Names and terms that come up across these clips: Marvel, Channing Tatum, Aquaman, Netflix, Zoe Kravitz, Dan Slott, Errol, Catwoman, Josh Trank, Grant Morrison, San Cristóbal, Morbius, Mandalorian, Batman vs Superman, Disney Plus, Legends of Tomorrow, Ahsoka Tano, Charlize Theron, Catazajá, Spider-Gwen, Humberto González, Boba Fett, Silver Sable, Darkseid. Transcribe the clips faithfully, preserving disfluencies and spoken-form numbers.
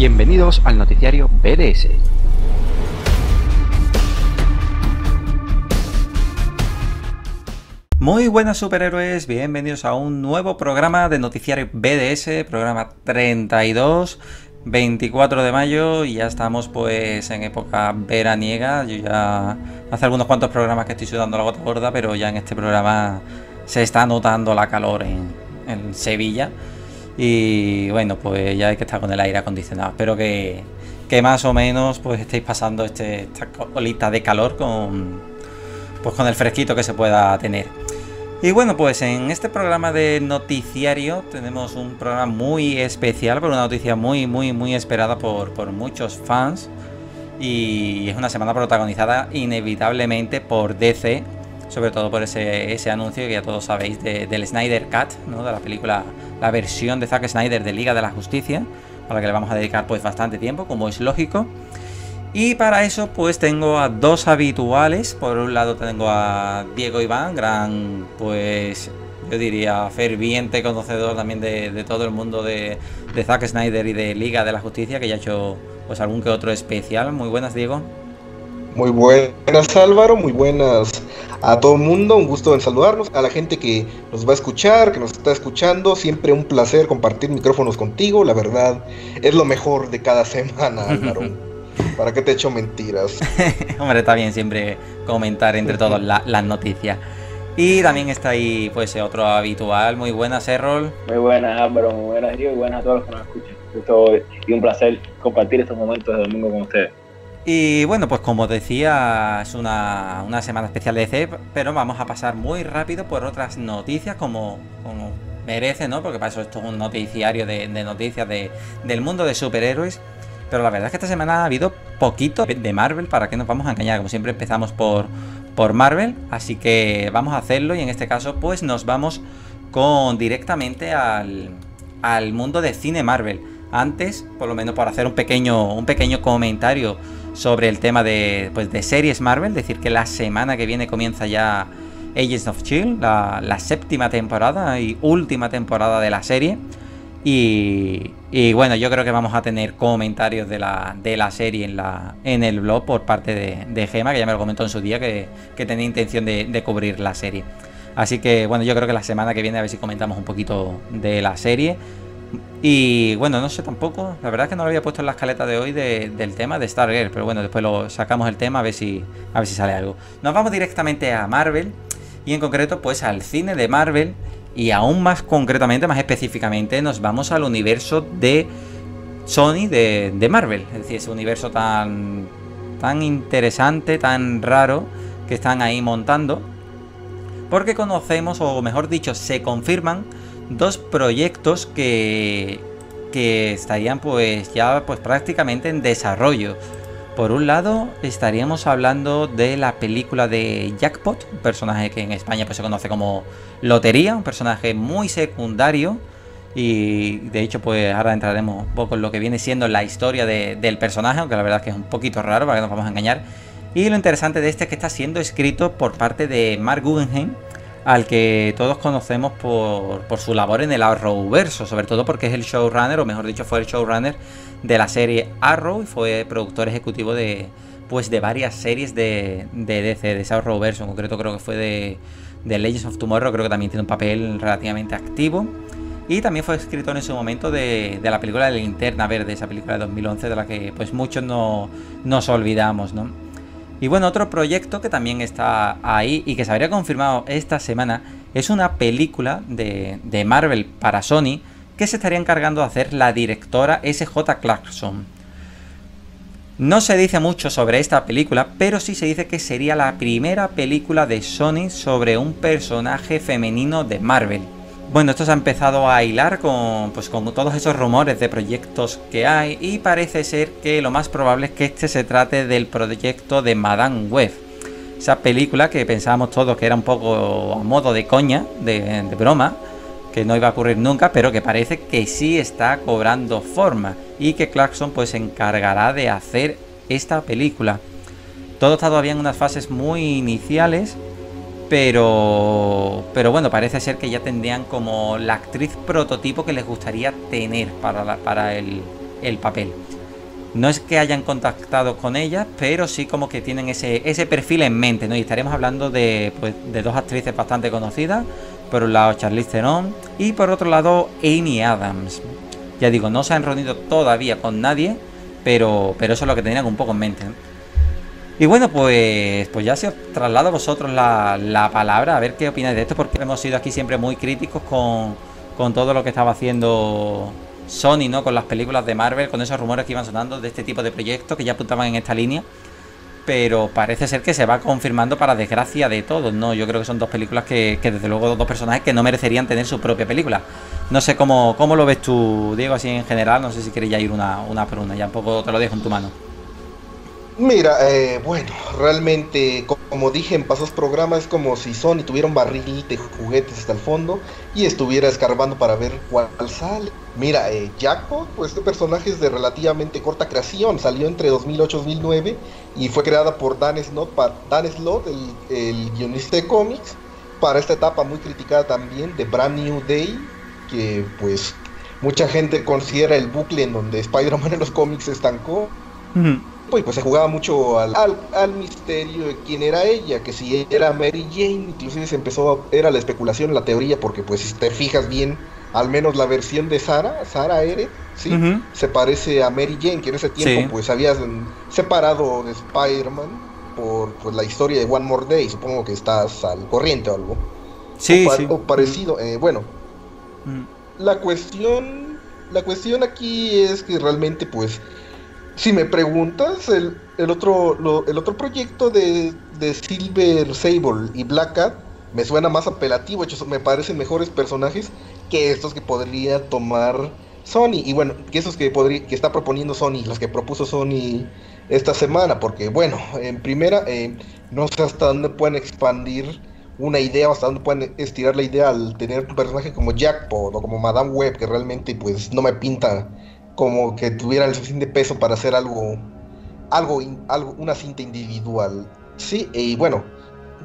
Bienvenidos al noticiario B D S. Muy buenas superhéroes, bienvenidos a un nuevo programa de noticiario B D S, programa treinta y dos, veinticuatro de mayo, y ya estamos pues en época veraniega. Yo ya hace algunos cuantos programas que estoy sudando la gota gorda, pero ya en este programa se está notando la calor en, en Sevilla. Y bueno, pues ya hay que estar con el aire acondicionado. Espero que, que más o menos pues estéis pasando este, esta colita de calor con, pues, con el fresquito que se pueda tener. Y bueno, pues en este programa de noticiario tenemos un programa muy especial, por una noticia muy, muy, muy esperada por, por muchos fans. Y es una semana protagonizada inevitablemente por D C, sobre todo por ese, ese anuncio que ya todos sabéis de, del Snyder Cut, ¿no? De la película, la versión de Zack Snyder de Liga de la Justicia, a la que le vamos a dedicar pues bastante tiempo, como es lógico. Y para eso pues tengo a dos habituales. Por un lado tengo a Diego Iván, gran, pues yo diría ferviente conocedor también de, de todo el mundo de, de Zack Snyder y de Liga de la Justicia, que ya ha hecho pues algún que otro especial. Muy buenas, Diego. Muy buenas, Álvaro, muy buenas a todo el mundo, un gusto en saludarnos, a la gente que nos va a escuchar, que nos está escuchando, siempre un placer compartir micrófonos contigo, la verdad, es lo mejor de cada semana, Álvaro, ¿para qué te echo mentiras? Hombre, está bien siempre comentar entre todos la, las noticias. Y también está ahí pues otro habitual. Muy buenas, Errol. Muy buenas, Álvaro, muy buenas, Diego, y buenas a todos los que nos escuchan. Esto es un placer compartir estos momentos de domingo con ustedes. Y bueno, pues como decía, es una, una semana especial de D C, pero vamos a pasar muy rápido por otras noticias como, como merece, ¿no? Porque para eso esto es un noticiario de, de noticias de, del mundo de superhéroes. Pero la verdad es que esta semana ha habido poquito de Marvel, ¿para qué nos vamos a engañar? Como siempre empezamos por, por Marvel, así que vamos a hacerlo, y en este caso pues nos vamos con directamente al, al mundo de cine Marvel. Antes, por lo menos por hacer un pequeño, un pequeño comentario sobre el tema de, pues, de series Marvel, decir que la semana que viene comienza ya Agents of Shield, la, la séptima temporada y última temporada de la serie. Y, y bueno, yo creo que vamos a tener comentarios de la, de la serie en, la, en el blog por parte de, de Gema, que ya me lo comentó en su día, que, que tenía intención de, de cubrir la serie. Así que bueno, yo creo que la semana que viene a ver si comentamos un poquito de la serie. Y bueno, no sé tampoco, la verdad es que no lo había puesto en la escaleta de hoy de, del tema de Stargirl, pero bueno, después lo sacamos el tema a ver si a ver si sale algo. Nos vamos directamente a Marvel, y en concreto pues al cine de Marvel, y aún más concretamente, más específicamente, nos vamos al universo de Sony de, de Marvel. Es decir, ese universo tan, tan interesante, tan raro que están ahí montando, porque conocemos, o mejor dicho, se confirman dos proyectos que, que estarían pues ya pues prácticamente en desarrollo. Por un lado estaríamos hablando de la película de Jackpot, un personaje que en España pues se conoce como Lotería, un personaje muy secundario, y de hecho pues ahora entraremos un poco en lo que viene siendo la historia de, del personaje, aunque la verdad es que es un poquito raro, para que nos vamos a engañar. Y lo interesante de este es que está siendo escrito por parte de Marc Guggenheim, al que todos conocemos por, por su labor en el Arrowverso, sobre todo porque es el showrunner, o mejor dicho, fue el showrunner de la serie Arrow, y fue productor ejecutivo de pues de varias series de, de D C, de ese Arrowverso. En concreto creo que fue de, de Legends of Tomorrow, creo que también tiene un papel relativamente activo. Y también fue escritor en su momento de, de la película de Linterna Verde, esa película de dos mil once de la que pues muchos no, nos olvidamos, ¿no? Y bueno, otro proyecto que también está ahí y que se habría confirmado esta semana es una película de, de Marvel para Sony que se estaría encargando de hacer la directora S J Clarkson. No se dice mucho sobre esta película, pero sí se dice que sería la primera película de Sony sobre un personaje femenino de Marvel. Bueno, esto se ha empezado a hilar con, pues, con todos esos rumores de proyectos que hay, y parece ser que lo más probable es que este se trate del proyecto de Madame Web, esa película que pensábamos todos que era un poco a modo de coña, de, de broma, que no iba a ocurrir nunca, pero que parece que sí está cobrando forma y que Clarkson pues se encargará de hacer esta película. Todo está todavía en unas fases muy iniciales, Pero, pero bueno, parece ser que ya tendrían como la actriz prototipo que les gustaría tener para, la, para, el, el papel. No es que hayan contactado con ellas, pero sí como que tienen ese, ese perfil en mente, ¿no? Y estaremos hablando de, pues, de dos actrices bastante conocidas. Por un lado Charlize Theron y por otro lado Amy Adams. Ya digo, no se han reunido todavía con nadie, pero, pero eso es lo que tenían un poco en mente, ¿no? Y bueno, pues, pues ya se os traslado a vosotros la, la palabra, a ver qué opináis de esto, porque hemos sido aquí siempre muy críticos con, con todo lo que estaba haciendo Sony, ¿no? Con las películas de Marvel, con esos rumores que iban sonando de este tipo de proyectos que ya apuntaban en esta línea. Pero parece ser que se va confirmando para desgracia de todos, ¿no? Yo creo que son dos películas que, que desde luego, dos personajes que no merecerían tener su propia película. No sé cómo, cómo lo ves tú, Diego, así en general. No sé si queréis ya ir una, una por una, ya un poco te lo dejo en tu mano. Mira, eh, bueno, realmente, como dije en pasados programas, es como si Sony tuviera un barril de juguetes hasta el fondo y estuviera escarbando para ver cuál sale. Mira, eh, Jackpot, pues este personaje es de relativamente corta creación, salió entre dos mil ocho y dos mil nueve y fue creada por Dan Slott, Dan Slott el, el guionista de cómics, para esta etapa muy criticada también de Brand New Day, que pues mucha gente considera el bucle en donde Spider-Man en los cómics se estancó. Mm-hmm. Y pues se jugaba mucho al, al, al misterio de quién era ella, que si era Mary Jane, inclusive se empezó, era la especulación, la teoría, porque pues si te fijas bien, al menos la versión de Sarah, Sarah Eret, ¿sí? Uh-huh. Se parece a Mary Jane, que en ese tiempo sí, pues habías separado de Spider-Man por pues, la historia de One More Day, supongo que estás al corriente o algo. Sí, o, pa- sí. o parecido, uh-huh. eh, bueno. Uh-huh. La cuestión, la cuestión aquí es que realmente pues... Si me preguntas, el, el, otro, lo, el otro proyecto de, de Silver Sable y Black Cat me suena más apelativo, hecho, me parecen mejores personajes que estos que podría tomar Sony. Y bueno, que esos que, podría, que está proponiendo Sony, los que propuso Sony esta semana. Porque bueno, en primera, eh, no sé hasta dónde pueden expandir una idea o hasta dónde pueden estirar la idea al tener un personaje como Jackpot o como Madame Web, que realmente pues no me pinta como que tuviera el suficiente peso para hacer algo, algo, algo, una cinta individual, sí, y bueno,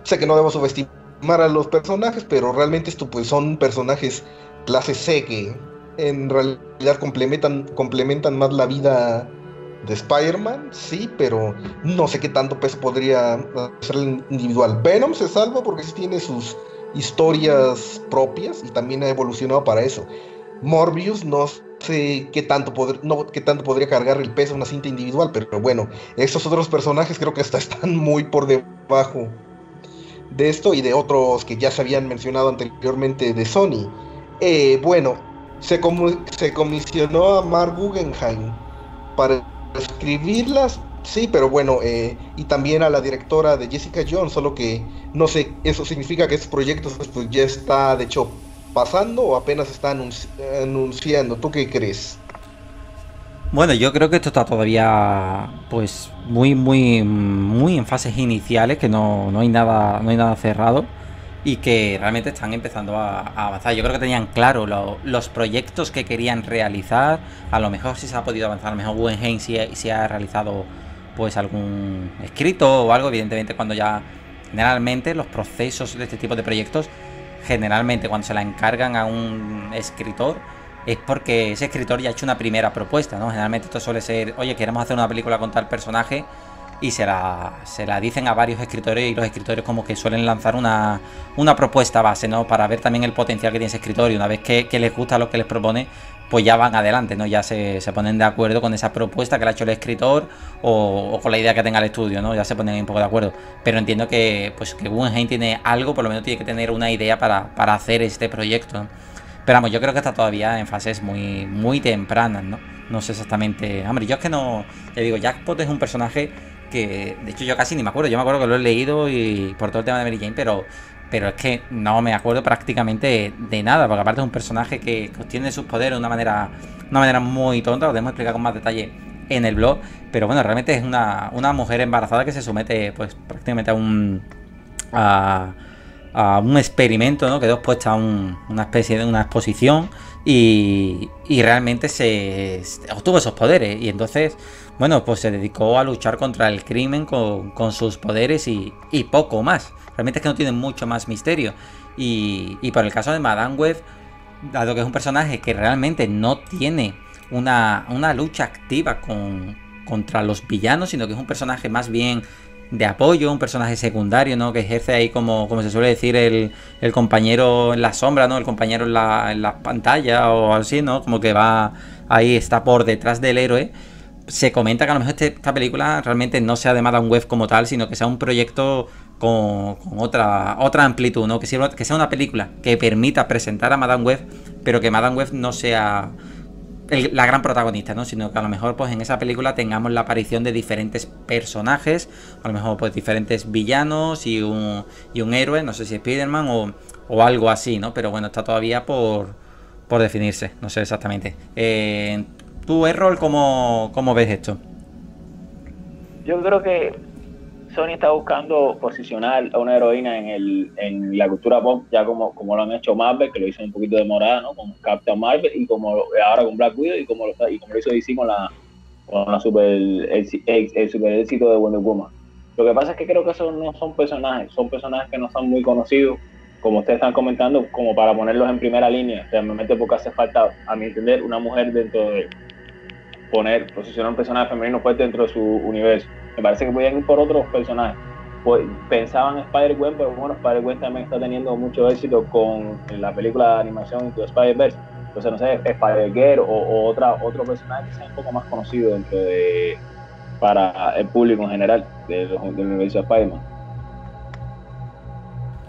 sé que no debo subestimar a los personajes, pero realmente esto pues son personajes clase C que en realidad complementan, complementan más la vida de Spider-Man, sí, pero no sé qué tanto peso podría hacer individual. Venom se salva porque sí tiene sus historias propias y también ha evolucionado para eso. Morbius no sé qué tanto, pod- no, qué tanto podría cargar el peso de una cinta individual, pero bueno, estos otros personajes creo que hasta están muy por debajo de esto y de otros que ya se habían mencionado anteriormente de Sony. Eh, bueno, se, com- se comisionó a Marc Guggenheim para escribirlas, sí, pero bueno, eh, y también a la directora de Jessica Jones, solo que no sé, eso significa que estos proyectos pues ya está de hecho pasando o apenas está anunci- anunciando. ¿Tú qué crees? Bueno, yo creo que esto está todavía pues muy muy muy en fases iniciales, que no, no hay nada no hay nada cerrado y que realmente están empezando a, a avanzar. Yo creo que tenían claro lo, los proyectos que querían realizar. A lo mejor si se ha podido avanzar, a lo mejor Guggenheim si, si ha realizado pues algún escrito o algo. Evidentemente, cuando ya generalmente los procesos de este tipo de proyectos, generalmente cuando se la encargan a un escritor es porque ese escritor ya ha hecho una primera propuesta, ¿no? Generalmente esto suele ser, oye, queremos hacer una película con tal personaje y se la, se la dicen a varios escritores y los escritores como que suelen lanzar una, una propuesta base, ¿no? Para ver también el potencial que tiene ese escritor y una vez que, que les gusta lo que les propone, pues ya van adelante, ¿no? Ya se, se ponen de acuerdo con esa propuesta que le ha hecho el escritor o, o con la idea que tenga el estudio, ¿no? Ya se ponen un poco de acuerdo. Pero entiendo que, pues, que Guggenheim tiene algo, por lo menos tiene que tener una idea para, para hacer este proyecto, ¿no? Pero vamos, yo creo que está todavía en fases muy, muy tempranas, ¿no? No sé exactamente... Hombre, yo es que no... Te digo, Jackpot es un personaje que... De hecho, yo casi ni me acuerdo. Yo me acuerdo que lo he leído y por todo el tema de Mary Jane, pero... Pero es que no me acuerdo prácticamente de, de nada, porque aparte es un personaje que obtiene sus poderes de una manera, una manera muy tonta, lo podemos explicar con más detalle en el blog. Pero bueno, realmente es una, una mujer embarazada que se somete pues prácticamente a un a, a un experimento, ¿no? Quedó expuesta a un, una especie de una exposición y, y realmente se, se obtuvo esos poderes. Y entonces, bueno, pues se dedicó a luchar contra el crimen con, con sus poderes y, y poco más. Realmente es que no tiene mucho más misterio. Y, y por el caso de Madame Web, dado que es un personaje que realmente no tiene una, una lucha activa con, contra los villanos, sino que es un personaje más bien de apoyo, un personaje secundario, ¿no? Que ejerce ahí como, como se suele decir, el, el compañero en la sombra, ¿no? El compañero en la, en la pantalla o así, ¿no? Como que va ahí, está por detrás del héroe. Se comenta que a lo mejor este, esta película realmente no sea de Madame Web como tal, sino que sea un proyecto con, con otra, otra amplitud, ¿no? Que sea, que sea una película que permita presentar a Madame Web, pero que Madame Web no sea el, la gran protagonista, ¿no? Sino que a lo mejor pues en esa película tengamos la aparición de diferentes personajes, a lo mejor pues diferentes villanos y un, y un héroe, no sé si Spider-Man o, o algo así, ¿no? Pero bueno, está todavía por, por definirse, no sé exactamente. Eh... ¿Tú, Errol, cómo, cómo ves esto? Yo creo que Sony está buscando posicionar a una heroína en, el, en la cultura pop, ya como, como lo han hecho Marvel, que lo hizo un poquito demorada, ¿no? Con Captain Marvel y como ahora con Black Widow y como lo, y como lo hizo D C con, la, con la super, el, el, el super éxito de Wonder Woman. Lo que pasa es que creo que esos no son personajes, son personajes que no son muy conocidos, como ustedes están comentando, como para ponerlos en primera línea, realmente porque hace falta, a mi entender, una mujer dentro de poner, posicionar un personaje femenino fuerte dentro de su universo. Me parece que podían ir por otros personajes. Pues, pensaban en Spider-Gwen, pero bueno, Spider-Gwen también está teniendo mucho éxito con la película de animación Into the Spider-Verse. Entonces, no sé, Spider-Girl o, o otra, otro personaje que sea un poco más conocido dentro de, para el público en general del de universo de Spider-Man.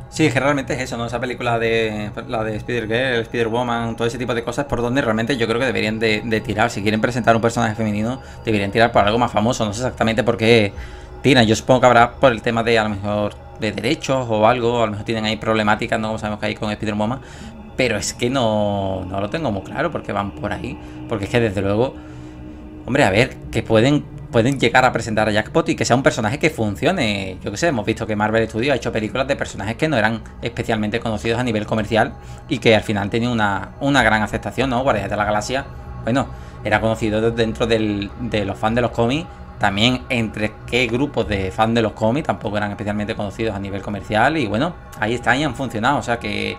Sí, que realmente es eso, ¿no? Esa película de la de Spider-Girl, Spider-Woman, todo ese tipo de cosas, por donde realmente yo creo que deberían de, de tirar. Si quieren presentar un personaje femenino, deberían tirar por algo más famoso. No sé exactamente por qué tiran. Yo supongo que habrá por el tema de, a lo mejor, de derechos o algo. A lo mejor tienen ahí problemáticas, ¿no? Como sabemos que hay con Spider-Woman. Pero es que no, no lo tengo muy claro porque van por ahí. Porque es que, desde luego, hombre, a ver, que pueden... pueden llegar a presentar a Jackpot y que sea un personaje que funcione. Yo que sé, hemos visto que Marvel Studios ha hecho películas de personajes que no eran especialmente conocidos a nivel comercial y que al final tenían una, una gran aceptación, ¿no? Guardianes de la Galaxia, bueno, era conocido dentro del, de los fans de los cómics, también entre qué grupos de fans de los cómics tampoco eran especialmente conocidos a nivel comercial y bueno, ahí están y han funcionado, o sea que,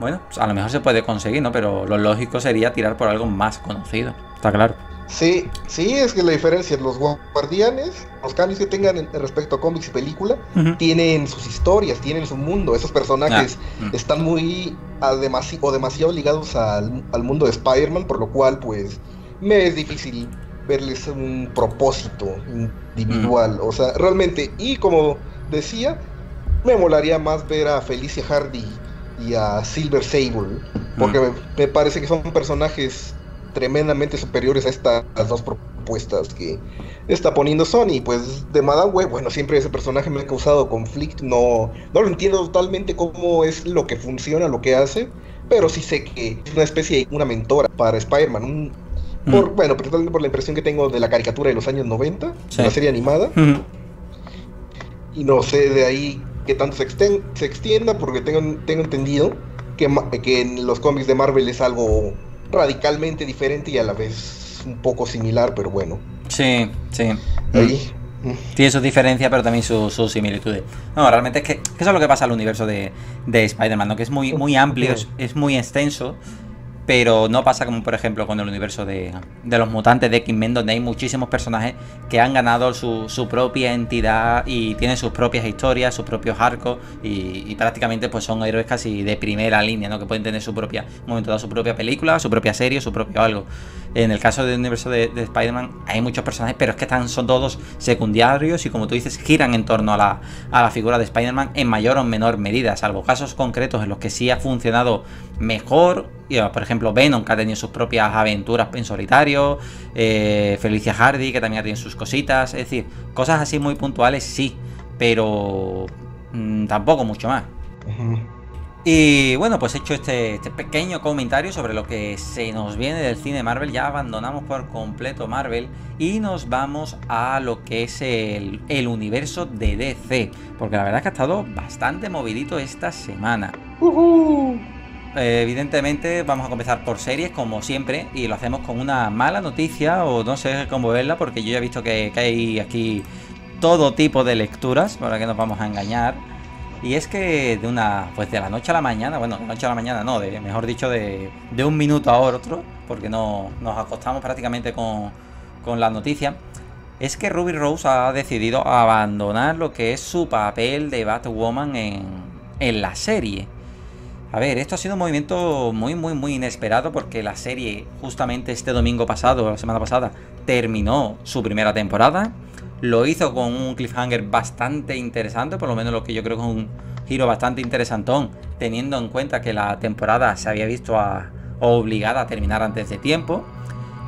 bueno, pues a lo mejor se puede conseguir, ¿no? Pero lo lógico sería tirar por algo más conocido, está claro. Sí, sí, es que la diferencia, los guardianes, los cambios que tengan respecto a cómics y película, uh-huh, tienen sus historias, tienen su mundo, esos personajes uh-huh están muy a demasi- o demasiado ligados al, al mundo de Spider-Man, por lo cual pues me es difícil verles un propósito individual, uh-huh, o sea, realmente, y como decía, me molaría más ver a Felicia Hardy y a Silver Sable, porque uh-huh me, me parece que son personajes tremendamente superiores a estas dos propuestas que está poniendo Sony. Pues de Madame Web, bueno, siempre ese personaje me ha causado conflicto, no, no lo entiendo totalmente cómo es lo que funciona, lo que hace, pero sí sé que es una especie de una mentora para Spider-Man, un, mm. por, bueno, principalmente por la impresión que tengo de la caricatura de los años noventa, sí, una serie animada, mm-hmm, y no sé de ahí qué tanto se, exten- se extienda, porque tengo, tengo entendido que, ma- que en los cómics de Marvel es algo radicalmente diferente y a la vez un poco similar, pero bueno. Sí, sí. Ahí. Tiene sus diferencias, pero también sus, sus similitudes. No, realmente es que, que eso es lo que pasa al universo de, de Spider-Man, ¿no? Que es muy, muy amplio, es, es muy extenso, pero no pasa como, por ejemplo, con el universo de, de los mutantes de X-Men, donde hay muchísimos personajes que han ganado su, su propia entidad y tienen sus propias historias, sus propios arcos y, y prácticamente pues son héroes casi de primera línea, ¿no? Que pueden tener su propia, en un momento dado, su propia película, su propia serie, su propio algo. En el caso del universo de, de Spider-Man hay muchos personajes, pero es que están, son todos secundarios y, como tú dices, giran en torno a la, a la figura de Spider-Man en mayor o menor medida, salvo casos concretos en los que sí ha funcionado mejor. Por ejemplo, Venom, que ha tenido sus propias aventuras en solitario, eh, Felicia Hardy, que también ha tenido sus cositas, es decir, cosas así muy puntuales, sí, pero mmm, tampoco mucho más. Uh-huh. Y bueno, pues he hecho este, este pequeño comentario sobre lo que se nos viene del cine Marvel. Ya abandonamos por completo Marvel y nos vamos a lo que es el, el universo de D C, porque la verdad es que ha estado bastante movidito esta semana. Uh-huh. Eh, evidentemente vamos a comenzar por series, como siempre, y lo hacemos con una mala noticia, o no sé cómo verla, porque yo ya he visto que, que hay aquí todo tipo de lecturas, para que nos vamos a engañar. Y es que de una, pues de la noche a la mañana, bueno, de la noche a la mañana no, de, mejor dicho de, de un minuto a otro, porque no, nos acostamos prácticamente con, con la noticia, es que Ruby Rose ha decidido abandonar lo que es su papel de Batwoman en, en la serie. A ver, esto ha sido un movimiento muy, muy, muy inesperado, porque la serie justamente este domingo pasado, la semana pasada, terminó su primera temporada. Lo hizo con un cliffhanger bastante interesante, por lo menos lo que yo creo que es un giro bastante interesantón, teniendo en cuenta que la temporada se había visto a, obligada a terminar antes de tiempo.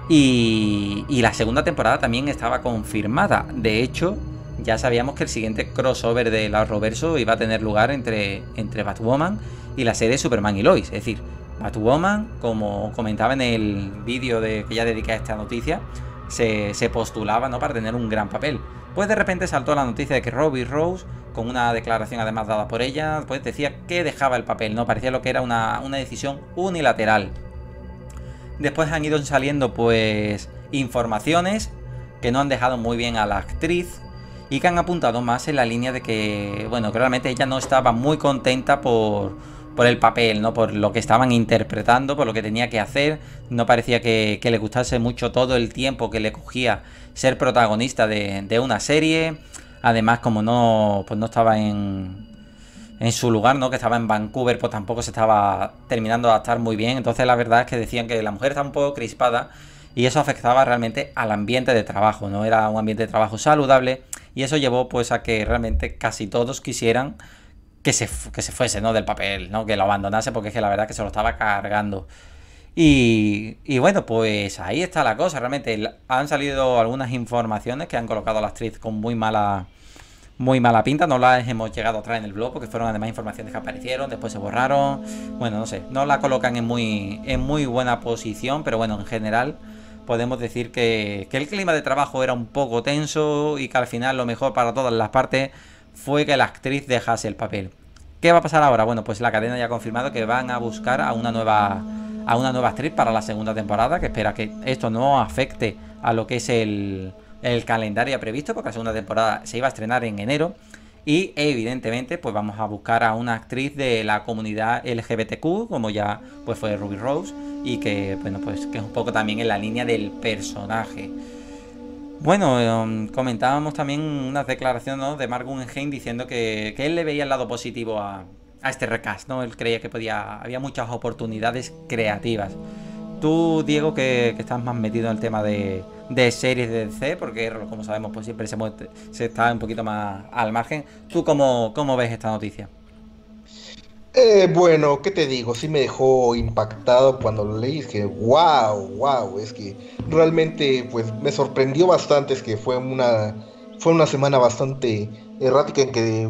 Y, y la segunda temporada también estaba confirmada. De hecho, ya sabíamos que el siguiente crossover del Arrowverso iba a tener lugar entre, entre Batwoman y la serie Superman y Lois. Es decir, Batwoman, como comentaba en el vídeo de, que ya dediqué a esta noticia, se, se postulaba, ¿no?, para tener un gran papel. Pues de repente saltó la noticia de que Ruby Rose, con una declaración además dada por ella, pues decía que dejaba el papel, ¿no? Parecía lo que era una, una decisión unilateral. Después han ido saliendo pues informaciones que no han dejado muy bien a la actriz, y que han apuntado más en la línea de que, bueno, que realmente ella no estaba muy contenta por, por el papel, ¿no?, por lo que estaban interpretando, por lo que tenía que hacer. No parecía que, que le gustase mucho todo el tiempo que le cogía ser protagonista de, de una serie. Además, como no, pues no estaba en, en su lugar, ¿no?, que estaba en Vancouver, pues tampoco se estaba terminando de adaptar muy bien. Entonces la verdad es que decían que la mujer estaba un poco crispada, y eso afectaba realmente al ambiente de trabajo. No era un ambiente de trabajo saludable. Y eso llevó pues a que realmente casi todos quisieran que se, que se fuese, ¿no?, del papel, ¿no?, que lo abandonase, porque es que la verdad es que se lo estaba cargando. Y, y bueno, pues ahí está la cosa. Realmente han salido algunas informaciones que han colocado a la actriz con muy mala, muy mala pinta. No las hemos llegado a traer en el blog, porque fueron además informaciones que aparecieron, después se borraron. Bueno, no sé, no la colocan en muy, en muy buena posición, pero bueno, en general podemos decir que, que el clima de trabajo era un poco tenso, y que al final lo mejor para todas las partes fue que la actriz dejase el papel. ¿Qué va a pasar ahora? Bueno, pues la cadena ya ha confirmado que van a buscar a una nueva, a una nueva actriz para la segunda temporada, que espera que esto no afecte a lo que es el, el calendario previsto, porque la segunda temporada se iba a estrenar en enero. Y evidentemente pues vamos a buscar a una actriz de la comunidad L G B T Q, como ya pues fue Ruby Rose, y que bueno, pues que es un poco también en la línea del personaje. Bueno, comentábamos también unas declaraciones, ¿no?, de Marc Guggenheim diciendo que, que él le veía el lado positivo a, a este recast, ¿no? Él creía que podía, había muchas oportunidades creativas. Tú, Diego, que, que estás más metido en el tema de, de series de D C, porque Errol, como sabemos, pues siempre se, mueve, se está un poquito más al margen. ¿Tú cómo, cómo ves esta noticia? Eh, bueno, ¿qué te digo? Sí me dejó impactado cuando lo leí. Es que wow, wow, es que realmente pues me sorprendió bastante. Es que fue una, fue una semana bastante errática, en que,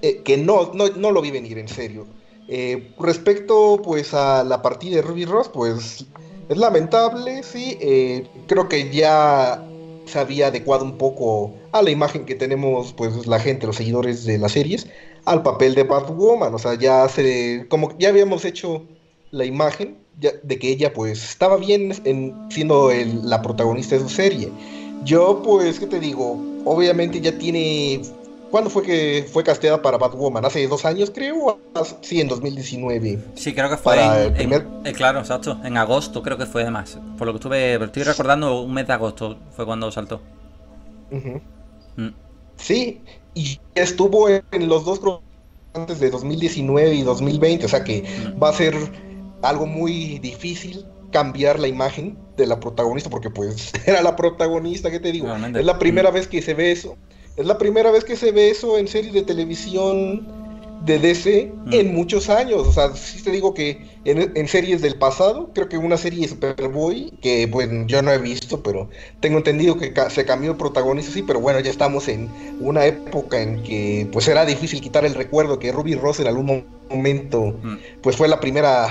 eh, que no, no, no lo vi venir, en serio. Eh, respecto pues a la partida de Ruby Rose, pues es lamentable, sí. Eh, creo que ya se había adecuado un poco a la imagen que tenemos pues la gente, los seguidores de las series, al papel de Batwoman. O sea, ya se, como ya habíamos hecho la imagen ya, de que ella pues estaba bien en, siendo el, la protagonista de su serie. Yo pues, ¿qué te digo? Obviamente ya tiene... ¿Cuándo fue que fue casteada para Batwoman? ¿Hace dos años, creo? Sí, en dos mil diecinueve. Sí, creo que fue en, el primer... en, eh, claro, exacto. En agosto creo que fue, además. Por lo que estuve... Estoy recordando, un mes de agosto fue cuando saltó. Uh-huh. mm. Sí, y estuvo en, en los dos antes de dos mil diecinueve y dos mil veinte. O sea que uh-huh. va a ser algo muy difícil cambiar la imagen de la protagonista, porque pues era la protagonista, ¿qué te digo? Realmente. Es la primera uh-huh. vez que se ve eso. Es la primera vez que se ve eso en series de televisión de D C mm. en muchos años. O sea, sí te digo que en, en series del pasado, creo que una serie de Superboy, que bueno, yo no he visto, pero tengo entendido que ca se cambió el protagonista, sí, pero bueno, ya estamos en una época en que pues era difícil quitar el recuerdo que Ruby Rose en algún momento mm. pues fue la primera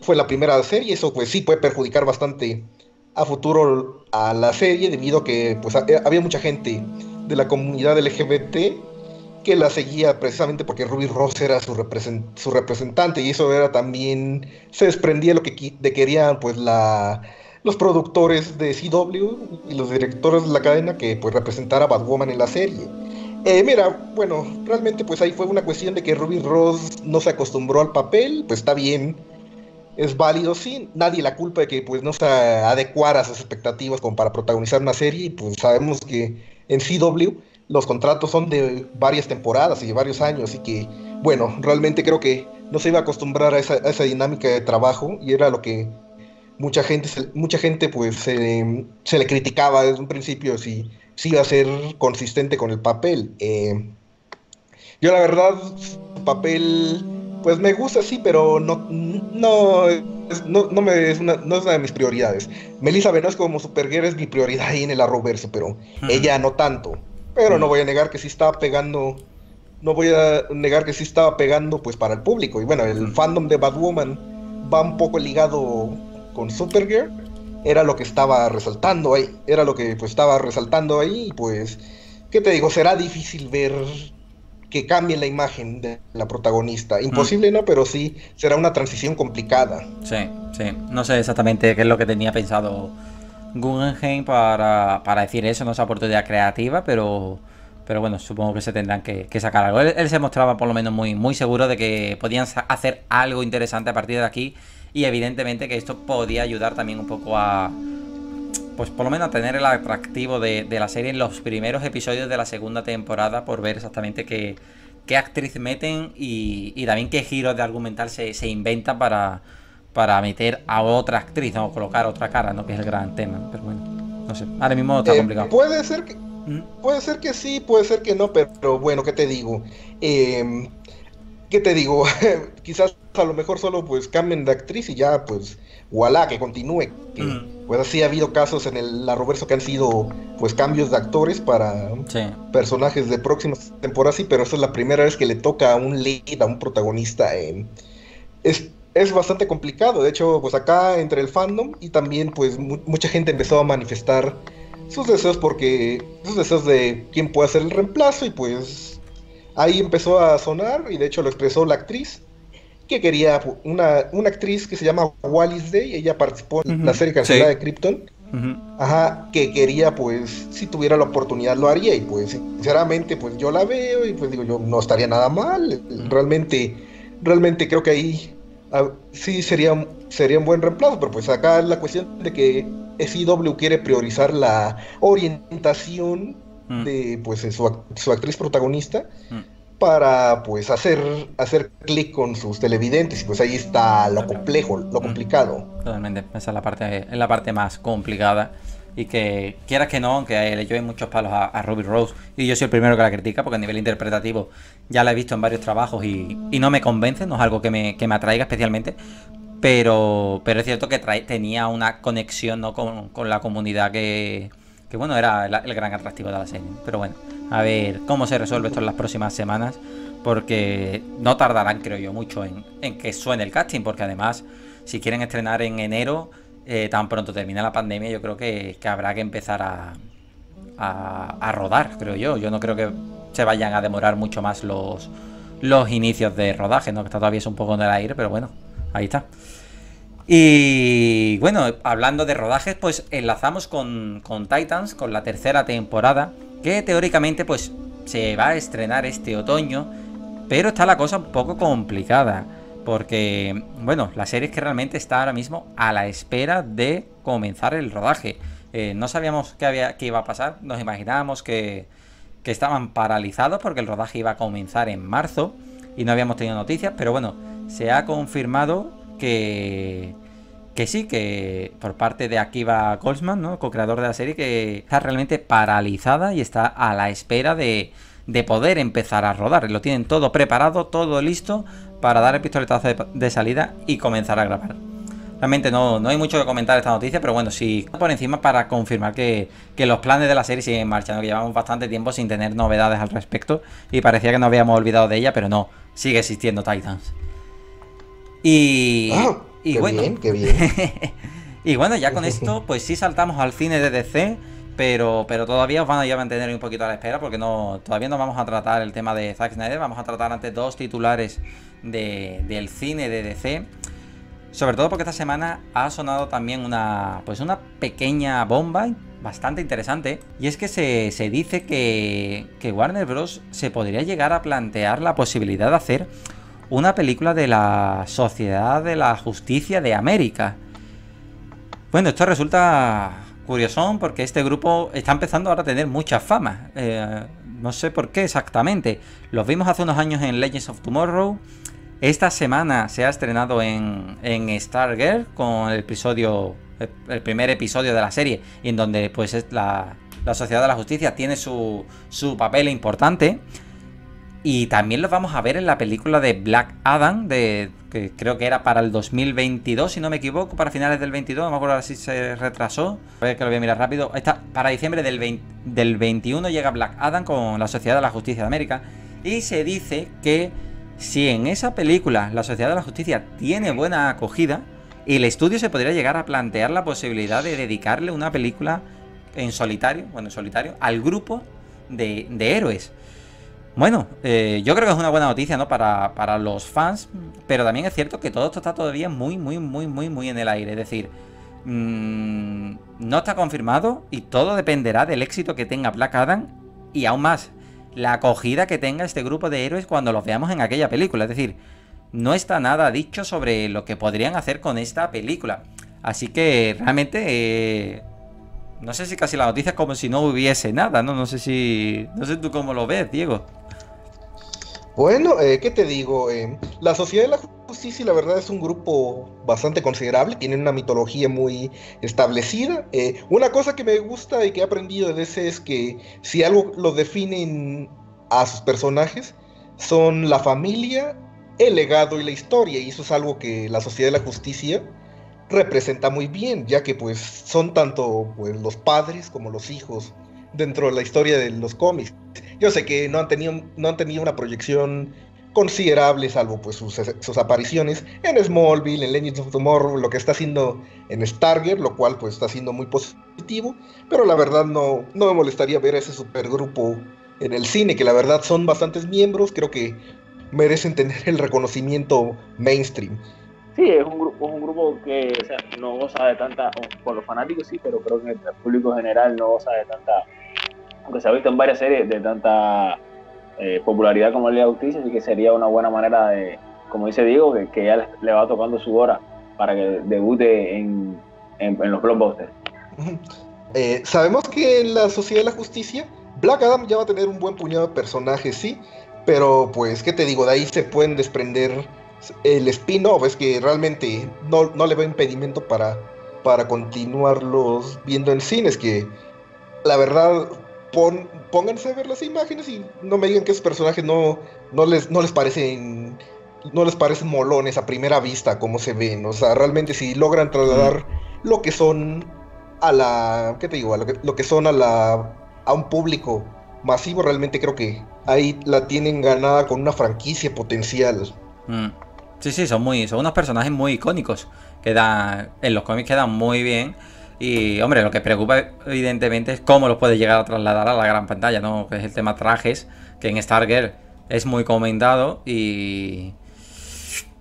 fue la primera serie. Eso pues sí puede perjudicar bastante a futuro a la serie, debido a que pues a había mucha gente de la comunidad L G B T que la seguía precisamente porque Ruby Rose era su, represent su representante, y eso era también, se desprendía lo que de querían pues la, los productores de C W y los directores de la cadena, que pues representara a Batwoman en la serie. Eh, mira, bueno, realmente pues ahí fue una cuestión de que Ruby Rose no se acostumbró al papel, pues está bien, es válido, sí, nadie la culpa de que pues no se adecuara a sus expectativas como para protagonizar una serie, y pues sabemos que en C W los contratos son de varias temporadas y de varios años, así que, bueno, realmente creo que no se iba a acostumbrar a esa, a esa dinámica de trabajo, y era lo que mucha gente, mucha gente pues eh, se le criticaba desde un principio, si... sí iba a ser consistente con el papel. Eh, yo la verdad, el papel, pues me gusta, sí, pero no, no, es, no, no, me, es una, no es una de mis prioridades. Melissa Benoist como Supergirl es mi prioridad ahí en el Arrowverso, pero hmm. ella no tanto. Pero hmm. no voy a negar que sí estaba pegando, no voy a negar que sí estaba pegando pues para el público. Y bueno, el fandom de Batwoman va un poco ligado con Supergirl. Era lo que estaba resaltando ahí, era lo que pues estaba resaltando ahí, pues, ¿qué te digo? Será difícil ver que cambie la imagen de la protagonista. Imposible, mm. ¿no? Pero sí, será una transición complicada. Sí, sí, no sé exactamente qué es lo que tenía pensado Guggenheim para, para decir eso, no sé, oportunidad creativa, pero, pero bueno, supongo que se tendrán que, que sacar algo. Él, él se mostraba por lo menos muy, muy seguro de que podían hacer algo interesante a partir de aquí. Y evidentemente que esto podía ayudar también un poco a, pues por lo menos a tener el atractivo de, de la serie en los primeros episodios de la segunda temporada, por ver exactamente qué, qué actriz meten y, y también qué giros de argumental se, se inventa para, para meter a otra actriz, ¿no? O colocar otra cara, ¿no? Que es el gran tema, pero bueno, no sé, ahora mismo está eh, complicado. Puede ser que, ¿Mm? puede ser que sí, puede ser que no, pero, pero bueno, ¿qué te digo? Eh... ¿Qué te digo? Quizás a lo mejor solo pues cambien de actriz y ya pues voilà, que continúe. Que, mm. Pues así ha habido casos en el Arrowverso que han sido pues cambios de actores para sí. personajes de próximas temporadas, sí, pero esta es la primera vez que le toca a un lead, a un protagonista. Eh. Es, es bastante complicado, de hecho pues acá entre el fandom y también pues mu mucha gente empezó a manifestar sus deseos porque sus deseos de quién puede hacer el reemplazo y pues... Ahí empezó a sonar, y de hecho lo expresó la actriz, que quería una, una actriz que se llama Wallis Day, ella participó en uh-huh. la serie cancelada sí. de Krypton, uh-huh. ajá, que quería, pues, si tuviera la oportunidad lo haría, y pues, sinceramente, pues yo la veo, y pues digo, yo no estaría nada mal, uh-huh. realmente, realmente creo que ahí a, sí sería, sería un buen reemplazo, pero pues acá es la cuestión de que C W quiere priorizar la orientación de pues su, su actriz protagonista mm. para pues hacer hacer clic con sus televidentes, y pues ahí está lo complejo, lo complicado. Totalmente, esa es la parte, es la parte más complicada, y que quieras que no, aunque le lleven muchos palos a, a Ruby Rose, y yo soy el primero que la critica porque a nivel interpretativo ya la he visto en varios trabajos y, y no me convence, no es algo que me, que me atraiga especialmente, pero, pero es cierto que trae, tenía una conexión, ¿no? con, con la comunidad que... Que bueno, era el gran atractivo de la serie. Pero bueno, a ver cómo se resuelve esto en las próximas semanas, porque no tardarán, creo yo, mucho en, en que suene el casting, porque además, si quieren estrenar en enero, eh, tan pronto termina la pandemia, yo creo que, que habrá que empezar a, a, a rodar, creo yo. Yo no creo que se vayan a demorar mucho más los, los inicios de rodaje, ¿no? Que está todavía es un poco en el aire, pero bueno, ahí está. Y bueno, hablando de rodajes, pues enlazamos con, con Titans, con la tercera temporada, que teóricamente pues se va a estrenar este otoño, pero está la cosa un poco complicada, porque bueno, la serie es que realmente está ahora mismo a la espera de comenzar el rodaje. Eh, no sabíamos qué, había, qué iba a pasar, nos imaginábamos que, que estaban paralizados porque el rodaje iba a comenzar en marzo y no habíamos tenido noticias, pero bueno, se ha confirmado... Que, que sí, que por parte de Akiva Goldsman, ¿no? Co-creador de la serie, que está realmente paralizada y está a la espera de, de poder empezar a rodar. Lo tienen todo preparado, todo listo para dar el pistoletazo de, de salida y comenzar a grabar. Realmente no, no hay mucho que comentar esta noticia, pero bueno, sí por encima para confirmar que, que los planes de la serie siguen en marcha, ¿no? Que llevamos bastante tiempo sin tener novedades al respecto y parecía que nos habíamos olvidado de ella, pero no, sigue existiendo Titans. Y, oh, y qué bueno, bien, qué bien. Y bueno, ya con esto, pues sí saltamos al cine de D C, pero, pero todavía os van a, ya mantener un poquito a la espera, porque no, todavía no vamos a tratar el tema de Zack Snyder, vamos a tratar antes dos titulares de, del cine de D C, sobre todo porque esta semana ha sonado también una, pues una pequeña bomba bastante interesante, y es que se, se dice que, que Warner Bros. Se podría llegar a plantear la posibilidad de hacer una película de la Sociedad de la Justicia de América. Bueno, esto resulta curiosón porque este grupo está empezando ahora a tener mucha fama. Eh, no sé por qué exactamente. Los vimos hace unos años en Legends of Tomorrow. Esta semana se ha estrenado en, en Stargirl con el episodio, el primer episodio de la serie, en donde pues la, la Sociedad de la Justicia tiene su, su papel importante. Y también los vamos a ver en la película de Black Adam, de, que creo que era para el dos mil veintidós, si no me equivoco, para finales del veintidós, no me acuerdo si se retrasó. A ver, que lo voy a mirar rápido. Está, para diciembre del, veinte, del veintiuno llega Black Adam con la Sociedad de la Justicia de América. Y se dice que si en esa película la Sociedad de la Justicia tiene buena acogida, el estudio se podría llegar a plantear la posibilidad de dedicarle una película en solitario, bueno, en solitario, al grupo de, de héroes. Bueno, eh, yo creo que es una buena noticia, ¿no? Para, para los fans, pero también es cierto que todo esto está todavía muy, muy, muy, muy, muy en el aire. Es decir, mmm, no está confirmado y todo dependerá del éxito que tenga Black Adam y aún más la acogida que tenga este grupo de héroes cuando los veamos en aquella película. Es decir, no está nada dicho sobre lo que podrían hacer con esta película. Así que realmente... Eh, no sé si casi la noticia es como si no hubiese nada, ¿no? No sé si... No sé tú cómo lo ves, Diego. Bueno, eh, ¿qué te digo? Eh, la Sociedad de la Justicia, la verdad, es un grupo bastante considerable. Tienen una mitología muy establecida. Eh, una cosa que me gusta y que he aprendido de ese es que si algo los definen a sus personajes, son la familia, el legado y la historia. Y eso es algo que la Sociedad de la Justicia representa muy bien, ya que pues son tanto pues, los padres como los hijos dentro de la historia de los cómics. Yo sé que no han tenido, no han tenido una proyección considerable, salvo pues sus, sus apariciones en Smallville, en Legends of Tomorrow, lo que está haciendo en Stargirl, lo cual pues está siendo muy positivo, pero la verdad no, no me molestaría ver a ese supergrupo en el cine, que la verdad son bastantes miembros, creo que merecen tener el reconocimiento mainstream. Sí, es un, grupo, es un grupo que o sea, no goza de tanta, por los fanáticos sí, pero creo que el público general no goza de tanta, aunque se ha visto en varias series, de tanta eh, popularidad como Liga de la Justicia, así que sería una buena manera de, como dice Diego, que, que ya le va tocando su hora para que debute en, en, en los blockbusters. Eh, sabemos que en la Sociedad de la Justicia, Black Adam ya va a tener un buen puñado de personajes, sí, pero pues, ¿qué te digo? De ahí se pueden desprender... El spin-off es que realmente no, no le veo impedimento para, para continuarlos viendo en cines. Que la verdad, pon, pónganse a ver las imágenes y no me digan que esos personajes no, no, les, no les parecen no les parecen molones a primera vista como se ven. O sea, realmente si logran trasladar mm. lo que son a la. ¿Qué te digo? A lo, que, lo que son a la. a un público masivo, realmente creo que ahí la tienen ganada con una franquicia potencial. Mm. Sí, sí, son muy, son unos personajes muy icónicos que dan, en los cómics quedan muy bien. Y hombre, lo que preocupa evidentemente es cómo los puedes llegar a trasladar a la gran pantalla, ¿no? Que es el tema trajes, que en Stargirl es muy comentado. Y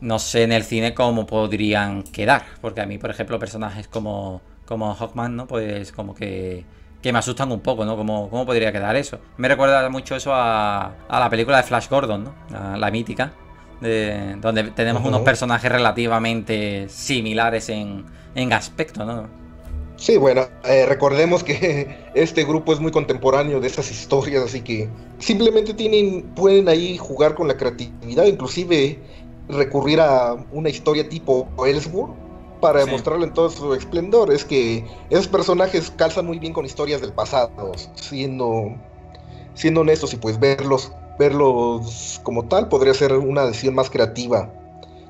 no sé en el cine cómo podrían quedar, porque a mí, por ejemplo, personajes como, como Hawkman, ¿no? Pues como que, que me asustan un poco, ¿no? ¿Cómo, cómo podría quedar eso? Me recuerda mucho eso a, a la película de Flash Gordon, ¿no? La, la mítica. De, donde tenemos uh-huh. unos personajes relativamente similares en, en aspecto, ¿no? Sí, bueno, eh, recordemos que este grupo es muy contemporáneo de esas historias, así que simplemente tienen, pueden ahí jugar con la creatividad, inclusive recurrir a una historia tipo Elseworld para sí. demostrarlo en todo su esplendor. Es que esos personajes calzan muy bien con historias del pasado, siendo, siendo honestos, y pues verlos Verlos como tal podría ser una decisión más creativa.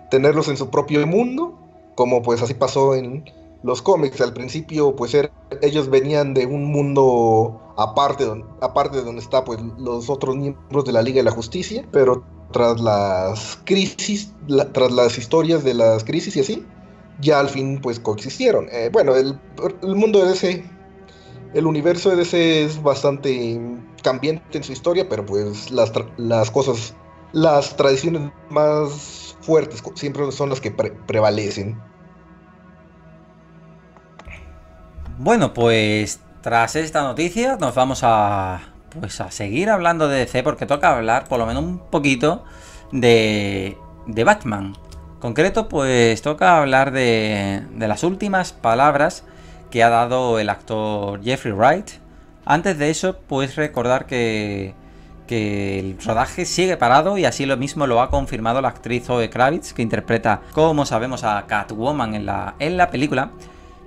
Tenerlos en su propio mundo, como pues así pasó en los cómics. Al principio pues er, ellos venían de un mundo aparte, don, aparte de donde está pues los otros miembros de la Liga de la Justicia. Pero tras las crisis, la, tras las historias de las crisis y así, ya al fin pues coexistieron. Eh, bueno, el, el mundo de D C, el universo de D C es bastante... cambiante en su historia, pero pues las, las cosas, las tradiciones más fuertes siempre son las que pre prevalecen. Bueno, pues Tras esta noticia nos vamos a, pues a seguir hablando de D C, porque toca hablar por lo menos un poquito de, de Batman. En concreto, pues toca hablar de, de las últimas palabras que ha dado el actor Jeffrey Wright. Antes de eso, pues recordar que, que el rodaje sigue parado, y así lo mismo lo ha confirmado la actriz Zoe Kravitz, que interpreta, como sabemos, a Catwoman en la, en la película,